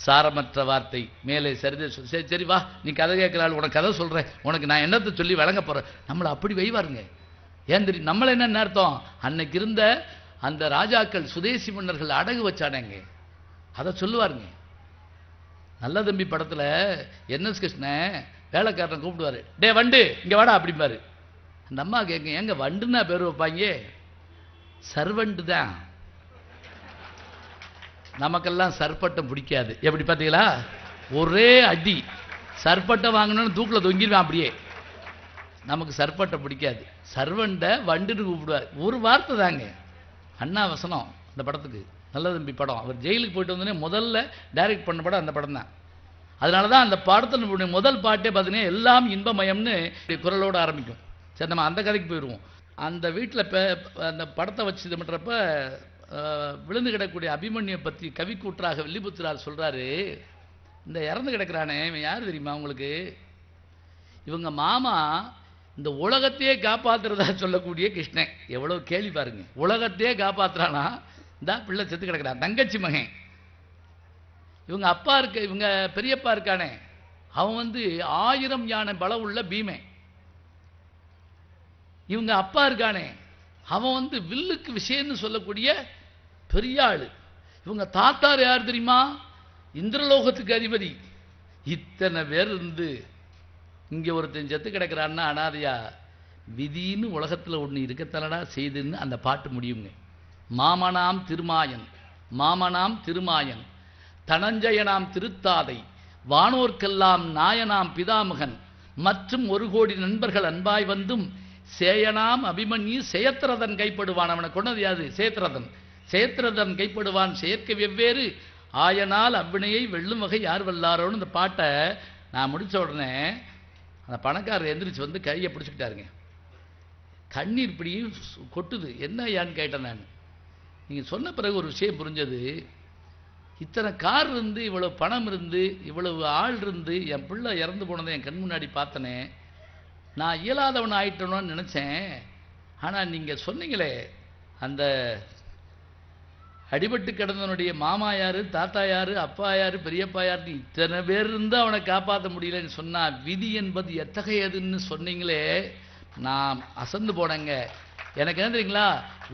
சாரமற்ற வார்த்தை மேலே சரிதே சொல். சரி சரி வா, நீ கதை கேட்கிறாள், உனக்கு கதை சொல்கிறேன், உனக்கு நான் என்னத்தை சொல்லி வழங்க போகிறேன். நம்மளை அப்படி வைவாருங்க. ஏன் தெரியும், நம்மளை என்னென்ன அர்த்தம், அன்னைக்கு இருந்த அந்த ராஜாக்கள் சுதேசி மன்னர்கள் அடகு வச்சானேங்க, அதை சொல்லுவாருங்க. நல்ல தம்பி படத்தில் என்எஸ் கிருஷ்ணன் வேலைக்காரன் கூப்பிடுவார், டே வண்டு இங்கே வாடா அப்படிம்பாரு. அந்த அம்மா கேட்க, எங்க வண்டுன்னா பேர் வைப்பாங்க, சர்வண்டு தான். நமக்கெல்லாம் சர்பட்டம் பிடிக்காது, எப்படி பார்த்தீங்களா, ஒரே அடி. सर्पट वांगण तूक तोंगे अब नमुक सर्पट पिटा सर्वट वंडर और वार्ता दांग अन्ना वसन अ पड़े नल्लतंबी पड़म जेलुक्कु पोयिट्टु वंदने मुदल्ल डायरेक्ट पण्ण पडम अंद पडम तान अदनाल तान अंद पाडत्तुடைய முதல் பாட்டே பாத்தீங்கன்னா எல்லாம் இன்பமயம்னு குரலோட ஆரம்பிக்கும் சரி நம்ம அந்த கதைக்கு போயிடுவோம் அந்த வீட்ல அந்த படத்தை வச்சு திமற்றப்ப விழுந்து கிடக்கூடிய அபிமன்யை பத்தி கவி கூற்றாக வில்லிபுத்திரார் சொல்றாரு இந்த இறந்து கிடக்குறானே இவன் யார் தெரியுமா உங்களுக்கு இவங்க மாமா இந்த உலகத்தையே காப்பாத்துறதா சொல்லக்கூடிய கிருஷ்ணன் எவ்வளவு கேலி பாருங்க உலகத்தையே காப்பாத்துறானா दा पिल्ला सेत्तु किडक्करा तंगच्ची मगन इवंग अप्पा इरुक्क इवंग पेरियप्पा इरुक्काने अवन वंदु आयिरम याने बलम उल्ल भीमे इवंग अप्पा इरुक्काने अवन वंदु विल्लुक्कु विषयनु सोल्लकूडिय पेरिय आळु इवंग तात्तार यार तेरियुमा इंद्रलोकत्तुक्कु अधिपति इत्तने पेर इरुंदु इंगे ओरुत्तन सेत्तु किडक्कराना अनादिया विधिनु उलगत्तुल ओन्नु इरुक्कतलडा सेयदुन्नु अंद पाट्टु मुडियुंग मामनाम तिरुमायन मामनाम तिरुमायन तनंजयनाम तिरुत्तादै वानोर्कெல்லாம் नायनाम पिदामहन मற்றும் ஒரு கோடி நண்பர்கள் அன்பாய் வந்தும் சேயனாம் அபிமன்யு சேயத்ரதன் கைப்படுவான் அவன கொண்டது யாது சேயத்ரதன் சேயத்ரதன் கைப்படுவான் சேர்க்க வெவ்வேறு ஆயனால் அவ்வினையை வெல்லும் வகை யார் வல்லாரோன்னு அந்த பாட்டை நான் முடிச்ச உடனே அந்த பணக்காரர் எந்திரிச்சு வந்து கையை பிடிச்சிட்டாருங்க கண்ணீர் இப்படி கொட்டுது என்ன யான்னு கேட்டேன் நான் நீங்க சொன்ன பிறகு ஒரு விஷயம் புரிஞ்சது இத்தனை கார் இருந்து இவ்வளவு பணம் இருந்து இவ்வளவு ஆள் இருந்து என் பிள்ளை இறந்து போனதை என் கண் முன்னாடி பார்த்தனே நான் இயலாதவன் ஆயிட்டேனோன்னு நினைச்சேன் ஆனா நீங்க சொன்னீங்களே அந்த அடிபட்டு கிடந்தவனுடைய மாமா யாரு தாத்தா யாரு அப்பா யாரு பெரியப்பா யாரு இத்தனை பேர் இருந்து அவனை காப்பாற்ற முடியலன்னு சொன்னா விதி என்பது எத்தகையதுன்னு சொன்னீங்களே நான் அசந்து போனேங்க எனக்கு தெரியுங்களா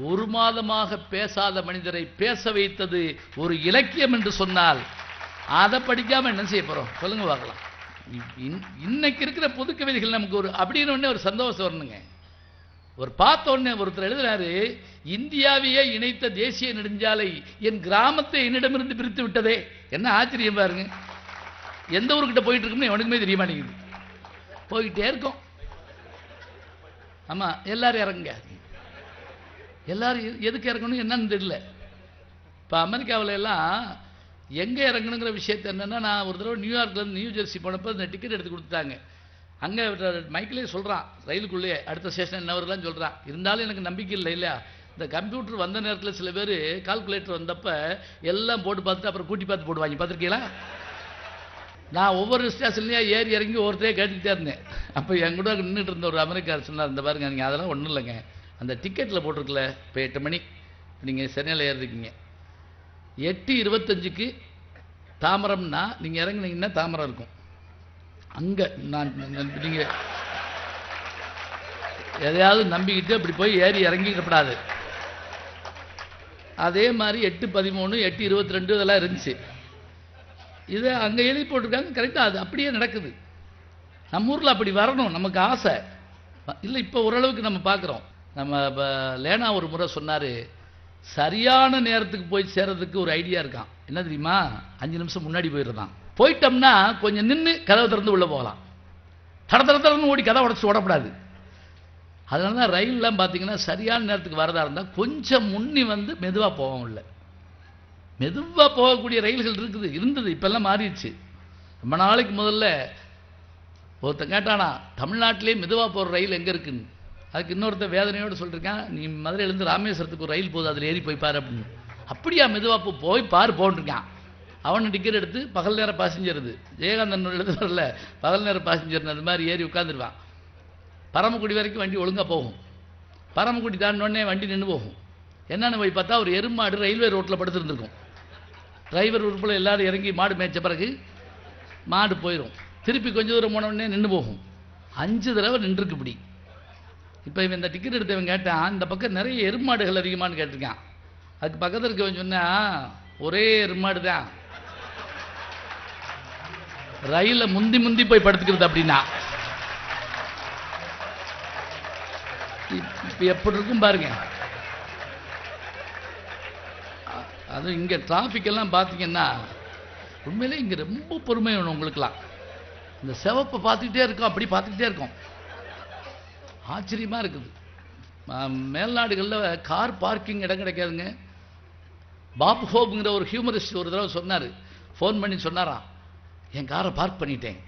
ஒரு மாதமாக பேசாத மனிதரை பேச வைத்தது ஒரு இலக்கியம் என்று சொன்னால் அதை படிக்காம என்ன செய்ய போறோம் சொல்லுங்க பார்க்கலாம் இன்னைக்கு இருக்கிற பொது கவிதைகள் நமக்கு ஒரு அப்படின ஒண்ணே ஒரு சந்தோஷம் வரணுங்க ஒரு பார்த்த ஒண்ணே ஒருத்தர் எழுதுறாரு இந்தியாவையே இணைத்த தேசிய நெடுஞ்சாலை என் கிராமத்தை என்னிடமிருந்து பிரித்து விட்டதே என்ன ஆச்சரியம் பாருங்க எந்த ஊர்கிட்ட போயிட்டு இருக்குன்னு எனக்குமே தெரிய மாட்டேங்குது போயிட்டே இருக்கோம் ஆமா எல்லாரும் இறங்குங்க எல்லாரும் எதுக்கு இறங்கணும் என்னன்னு தெரியல இப்போ அமெரிக்காவில் எல்லாம் எங்கே இறங்கணுங்கிற விஷயத்தை என்னென்னா நான் ஒரு தடவை நியூயார்க்லேருந்து நியூ ஜெர்சி போனப்போ இந்த டிக்கெட் எடுத்து கொடுத்தாங்க அங்கே மைக்கிலே சொல்கிறான் ரயிலுக்குள்ளேயே அடுத்த ஸ்டேஷன் என்ன வரலான்னு சொல்கிறான் இருந்தாலும் எனக்கு நம்பிக்கை இல்லை இல்லையா இந்த கம்ப்யூட்டர் வந்த நேரத்தில் சில பேர் கால்குலேட்டர் வந்தப்போ எல்லாம் போட்டு பார்த்துட்டு அப்புறம் கூட்டி பார்த்து போடுவாங்க பார்த்துருக்கீங்களா நான் ஒவ்வொரு ஸ்டேஷன்லேயும் ஏறி இறங்கி ஒவ்வொருத்தரையே கேட்டுக்கிட்டே இருந்தேன் அப்போ என் கூட நின்றுட்டு இருந்த ஒரு அமெரிக்கா சொன்னார் இந்த பாருங்க நீங்கள் அதெல்லாம் ஒன்றும் இல்லைங்க அந்த டிக்கெட்டில் போட்டிருக்கல இப்போ எட்டு மணி நீங்கள் சென்னையில் ஏறிருக்கீங்க எட்டு இருபத்தஞ்சுக்கு தாமரம்னா நீங்கள் இறங்குனீங்கன்னா தாமரம் இருக்கும் அங்கே நான் நீங்கள் எதையாவது நம்பிக்கிட்டு அப்படி போய் ஏறி இறங்கிக்கப்படாது அதே மாதிரி எட்டு பதிமூணு எட்டு இருபத்தி ரெண்டு இதெல்லாம் இருந்துச்சு இதை அங்கே எழுதி போட்டிருக்காங்க கரெக்டாக அது அப்படியே நடக்குது நம்ம ஊரில் அப்படி வரணும் நமக்கு ஆசை இல்லை இப்போ ஓரளவுக்கு நம்ம பார்க்குறோம் நம்ம லேனா ஒரு முறை சொன்னார் சரியான நேரத்துக்கு போய் சேர்றதுக்கு ஒரு ஐடியா இருக்கான் என்ன தெரியுமா அஞ்சு நிமிஷம் முன்னாடி போயிடுறான் போயிட்டோம்னா கொஞ்சம் நின்று கதவை திறந்து உள்ளே போகலாம் தட தட தடன்னு ஓடி கதை உடச்சி ஓடப்படாது அதனால தான் ரயிலெலாம் பார்த்தீங்கன்னா சரியான நேரத்துக்கு வரதா இருந்தால் கொஞ்சம் முன்னி வந்து மெதுவாக போவோம் இல்லை மெதுவாக போகக்கூடிய ரயில்கள் இருக்குது இருந்தது இப்போல்லாம் மாறிடுச்சு ரொம்ப நாளைக்கு முதல்ல ஒருத்தன் கேட்டானா தமிழ்நாட்டிலே மெதுவாக போகிற ரயில் எங்கே இருக்குன்னு அதுக்கு இன்னொருத்த வேதனையோடு சொல்லியிருக்கேன் நீ மதுரையிலேருந்து ராமேஸ்வரத்துக்கு ஒரு ரயில் போகுது அதில் ஏறி போய் பாரு அப்படின்னு அப்படியா மெதுவாக போய் பாரு போன்ட்டுருக்கான் அவனை டிக்கெட் எடுத்து பகல் நேரம் பாசஞ்சருது ஜெயகாந்தன் எழுதுறல பகல் நேரம் பாசஞ்சர்னு அது மாதிரி ஏறி உட்காந்துருவான் பரமக்குடி வரைக்கும் வண்டி ஒழுங்காக போகும் பரமக்குடி தாண்டினோடனே வண்டி நின்று போகும் என்னென்னு போய் பார்த்தா ஒரு எருமாடு ரயில்வே ரோட்டில் படுத்துருந்துருக்கும் டிரைவர் உறுப்பில் எல்லோரும் இறங்கி மாடு மேய்ச்ச பிறகு மாடு போயிடும் திருப்பி கொஞ்சம் தூரம் போனோடனே நின்று போகும் அஞ்சு தடவை நின்றுருக்கு இப்படி இப்போ இவன் இந்த டிக்கெட் எடுத்தவன் கேட்டான் இந்த பக்கம் நிறைய எருமாடுகள் அதிகமானு கேட்டிருக்கான் அதுக்கு பக்கத்தில் இருக்கவன் சொன்னான் ஒரே எருமாடு தான் ரயிலில் முந்தி முந்தி போய் படுத்துக்கிறது அப்படின்னா இப்போ எப்படி இருக்கும் பாருங்க அது இங்கே டிராஃபிக் எல்லாம் பார்த்தீங்கன்னா உண்மையிலே இங்கே ரொம்ப பொறுமை வேணும் உங்களுக்கெல்லாம் இந்த செவப்பு பார்த்துக்கிட்டே இருக்கோம், அப்படி பார்த்துக்கிட்டே இருக்கோம். ஆச்சரியமாக இருக்குது. மேல்நாடுகளில் கார் பார்க்கிங் இடம் கிடைக்காதுங்க. பாப் ஹோப்ங்கிற ஒரு ஹியூமரிஸ்ட் ஒரு தடவை சொன்னார், ஃபோன் பண்ணி சொன்னாராம், என் காரை பார்க் பண்ணிட்டேன்.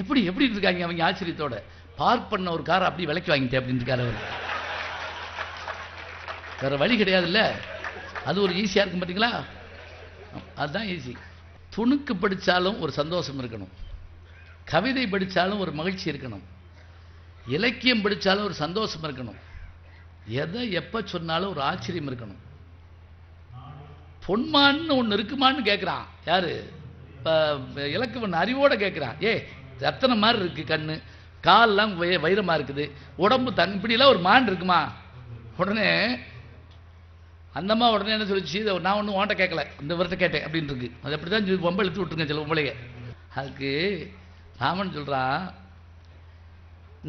எப்படி எப்படி இருக்காங்க அவங்க ஆச்சரியத்தோட, பார்க் பண்ண ஒரு காரை அப்படி விலைக்கு வாங்கிட்டேன் அப்படின்னு இருக்கார் அவர். வேறு வழி கிடையாதுல்ல, அது ஒரு ஈஸியாக இருக்கும் பார்த்தீங்களா, அதுதான் ஈஸி. துணுக்கு படித்தாலும் ஒரு சந்தோஷம் இருக்கணும், கவிதை படித்தாலும் ஒரு மகிழ்ச்சி இருக்கணும், இலக்கியம் படித்தாலும் ஒரு சந்தோஷம் இருக்கணும், எதை எப்போ சொன்னாலும் ஒரு ஆச்சரியம் இருக்கணும். பொன்மான்னு ஒன்று இருக்குமான்னு கேட்குறான் யார், இப்போ இலக்குவன் அறிவோடு கேட்குறான். ஏ ரத்தனை மாதிரி இருக்குது, கண்ணு கால்லாம் வய வைரமாக இருக்குது, உடம்பு தங்கப்படியெல்லாம் ஒரு மான் இருக்குமா? உடனே அந்தம்மா உடனே என்ன சொல்லிச்சு, இதை நான் ஒன்றும் ஓட்ட கேட்கல, இந்த விரத்தை கேட்டேன் அப்படின்னு இருக்கு. அது அப்படி தான் பொம்பை எடுத்து விட்டுருங்க சில பொம்பளைங்க. அதுக்கு ராமன் சொல்கிறான்,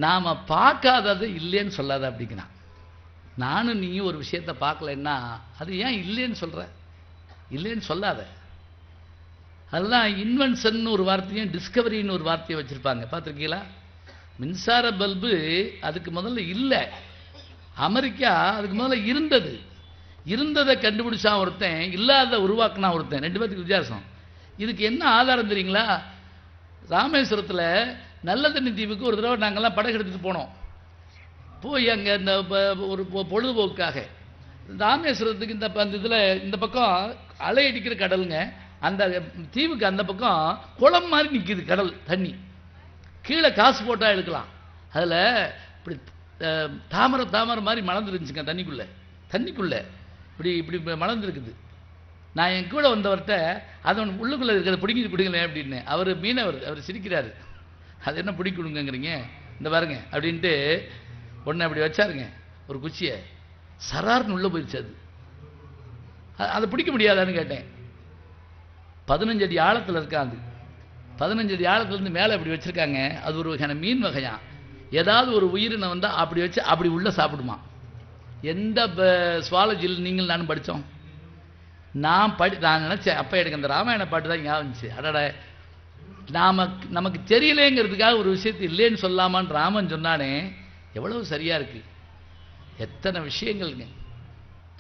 நாம் பார்க்காதது இல்லைன்னு சொல்லாத அப்படிங்கிறான். நானும் நீயும் ஒரு விஷயத்தை பார்க்கலன்னா அது ஏன் இல்லைன்னு சொல்கிற, இல்லைன்னு சொல்லாத. அதெல்லாம் இன்வென்ஷன் ஒரு வார்த்தையும் டிஸ்கவரின்னு ஒரு வார்த்தையை வச்சுருப்பாங்க பார்த்துருக்கீங்களா. மின்சார பல்பு அதுக்கு முதல்ல இல்லை, அமெரிக்கா அதுக்கு முதல்ல இருந்தது. இருந்ததை கண்டுபிடிச்சான் ஒருத்தன், இல்லாத உருவாக்குனா ஒருத்தன், ரெண்டு பேர்த்துக்கு வித்தியாசம். இதுக்கு என்ன ஆதாரம் தெரியுங்களா, ராமேஸ்வரத்தில் நல்ல தண்ணி தீவுக்கு ஒரு தடவை நாங்கள்லாம் படகு எடுத்துகிட்டு போனோம். போய் அங்கே இந்த ஒரு பொழுதுபோக்குக்காக ராமேஸ்வரத்துக்கு இந்த இதில் இந்த பக்கம் அலை அடிக்கிற கடலுங்க, அந்த தீவுக்கு அந்த பக்கம் குளம் மாதிரி நிற்கிது கடல் தண்ணி. கீழே காசு போட்டால் எடுக்கலாம். அதில் இப்படி தாமரை தாமரை மாதிரி மலர்ந்துருந்துச்சுங்க தண்ணிக்குள்ளே, தண்ணிக்குள்ளே இப்படி இப்படி மலர்ந்துருக்குது. நான் என் கூட வந்தவர்கிட்ட அதன் உள்ளுக்குள்ளே இருக்கிறத பிடிங்கிட்டு பிடிங்களேன் அப்படின்னு, அவர் மீனவர், அவர் சிரிக்கிறாரு. அது என்ன பிடிக்கணுங்கிறீங்க, இந்த பாருங்க அப்படின்ட்டு உடனே அப்படி வச்சாருங்க ஒரு குச்சியை, சரார்னு உள்ளே போயிடுச்சு. அது அதை பிடிக்க முடியாதான்னு கேட்டேன். பதினஞ்சு அடி ஆழத்தில் இருக்கா அது, பதினஞ்சு அடி ஆழத்துலேருந்து மேலே அப்படி வச்சுருக்காங்க. அது ஒரு வகையான மீன் வகையான், ஏதாவது ஒரு உயிரினை வந்தால் அப்படி வச்சு அப்படி உள்ளே சாப்பிடுமா. எந்த சுவாலஜியில் நீங்கள் நானும் படித்தோம். நான் படி நான் நினச்சேன் அப்போ எனக்கு அந்த ராமாயண பாட்டு தான் ஞாபகம் இருந்துச்சு. அடடா நாம் நமக்கு தெரியலேங்கிறதுக்காக ஒரு விஷயத்தை இல்லைன்னு சொல்லாமான்னு ராமன் சொன்னானே, எவ்வளவு சரியாக இருக்குது. எத்தனை விஷயங்கள்ங்க.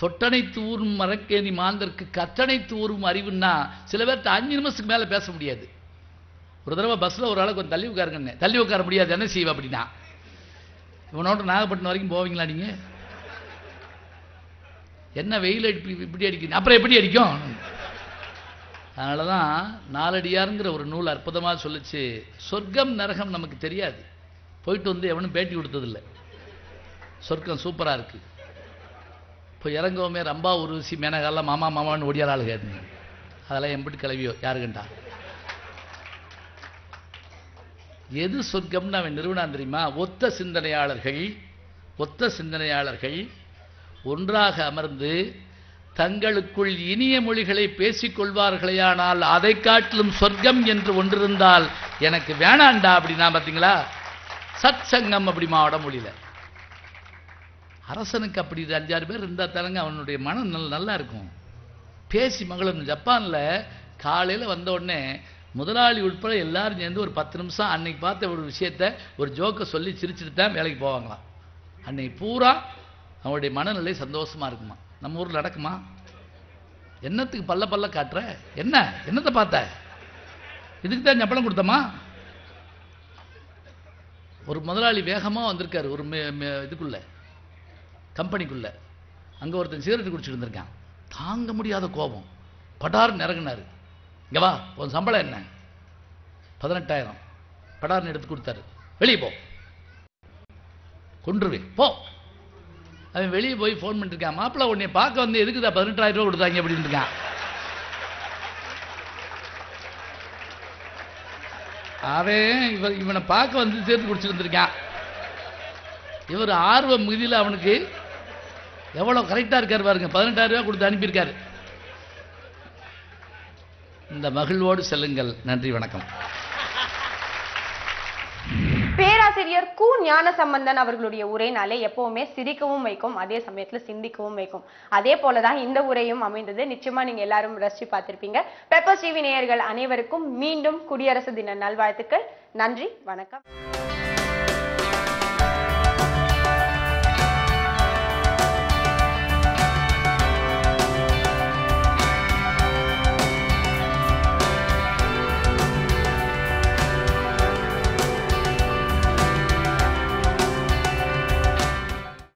தொட்டணைத்து ஊரும் மரக்கேணி மாந்தற்கு கற்றணைத்து ஊரும் அறிவுன்னா சில பேர்த்து அஞ்சு நிமிஷத்துக்கு மேலே பேச முடியாது. ஒரு தடவை பஸ்ஸில் ஒரு ஆளுக்கு கொஞ்சம் தள்ளி உட்காருங்கண்ணே, தள்ளி உட்கார முடியாது, என்ன செய்வேன் அப்படின்னா, இவனோட நாகப்பட்டினம் வரைக்கும் போவீங்களா நீங்கள்? என்ன வெயில் அடி இப்படி அடிக்குது, அப்புறம் எப்படி அடிக்கும்? அதனால தான் நாலடியாருங்கிற ஒரு நூல் அற்புதமாக சொல்லிச்சு, சொர்க்கம் நரகம் நமக்கு தெரியாது, போயிட்டு வந்து எவனும் பேட்டி கொடுத்ததில்லை. சொர்க்கம் சூப்பராக இருக்குது, இப்போ இறங்கவுமே ரம்பா உருவசி மேனகாலாம் மாமா மாமான்னு ஒடியார் ஆள் கேட்டுங்க, அதெல்லாம் எம்பிட்டு கிளவியோ யாருக்குண்டா. எது சொர்க்கம்னு அவன் நிறுவனம் தெரியுமா, ஒத்த சிந்தனையாளர்கள், ஒத்த சிந்தனையாளர்கள் ஒன்றாக அமர்ந்து தங்களுக்குள் இனிய மொழிகளை பேசிக்கொள்வார்களேயானால் அதை காட்டிலும் சொர்க்கம் என்று ஒன்றிருந்தால் எனக்கு வேணாண்டா அப்படின்னா பார்த்தீங்களா. சத் சங்கம் அப்படிமா வடமொழியில். அரசனுக்கு அப்படி அஞ்சாறு பேர் இருந்தால் தானங்க அவனுடைய மனம் நல்ல நல்லா இருக்கும். பேசி மகளும் ஜப்பானில் காலையில் வந்த உடனே முதலாளி உட்பட எல்லாரும் சேர்ந்து ஒரு பத்து நிமிஷம் அன்னைக்கு பார்த்த ஒரு விஷயத்த ஒரு ஜோக்கை சொல்லி சிரிச்சுட்டு தான் வேலைக்கு போவாங்களாம். அன்னைக்கு பூரா அவனுடைய மனநிலை சந்தோஷமாக இருக்குமா. நம்ம ஊரில் நடக்குமா? என்னத்துக்கு பல்ல பல்ல காட்டுற, என்ன என்னத்தை பார்த்த, இதுக்கு தான் சம்பளம் கொடுத்தமா? ஒரு முதலாளி வேகமாக வந்திருக்காரு ஒரு இதுக்குள்ளே கம்பெனிக்குள்ளே. அங்கே ஒருத்தன் சிகரெட்டு குடிச்சிட்டு இருந்திருக்கான். தாங்க முடியாத கோபம், படார்னு இறங்கினார். இங்கே வா, உன் சம்பளம் என்ன? பதினெட்டாயிரம். படார்னு எடுத்து கொடுத்தாரு. வெளியே போ, கொன்றுவே போ. அவன் வெளியே போய் ஃபோன் பண்ணிருக்கான், மாப்பிள்ளை உன்னை பார்க்க வந்து எதுக்குதா பதினெட்டாயிரம் ரூபா கொடுத்தாங்க அப்படின்னு இருக்கான். அவன் இவன் இவனை பார்க்க வந்து சேர்த்து குடிச்சிருந்துருக்கான். இவர் ஆர்வ மிகுதியில் அவனுக்கு எவ்வளோ கரெக்டாக இருக்கார் பாருங்க, பதினெட்டாயிரம் ரூபா கொடுத்து அனுப்பியிருக்காரு. இந்த மகிழ்வோடு செல்லுங்கள். நன்றி, வணக்கம். பேராசிரியர். ஆசிரியர் கு. ஞானசம்பந்தன் அவர்களுடைய உரை நாளே எப்பவுமே சிரிக்கவும் வைக்கும், அதே சமயத்துல சிந்திக்கவும் வைக்கும். அதே போலதான் இந்த உரையும் அமைந்தது. நிச்சயமா நீங்க எல்லாரும் ரசிச்சு பார்த்திருப்பீங்க. பெப்பர் டிவி நேயர்கள் அனைவருக்கும் மீண்டும் குடியரசு தின நல்வாழ்த்துக்கள். நன்றி, வணக்கம்.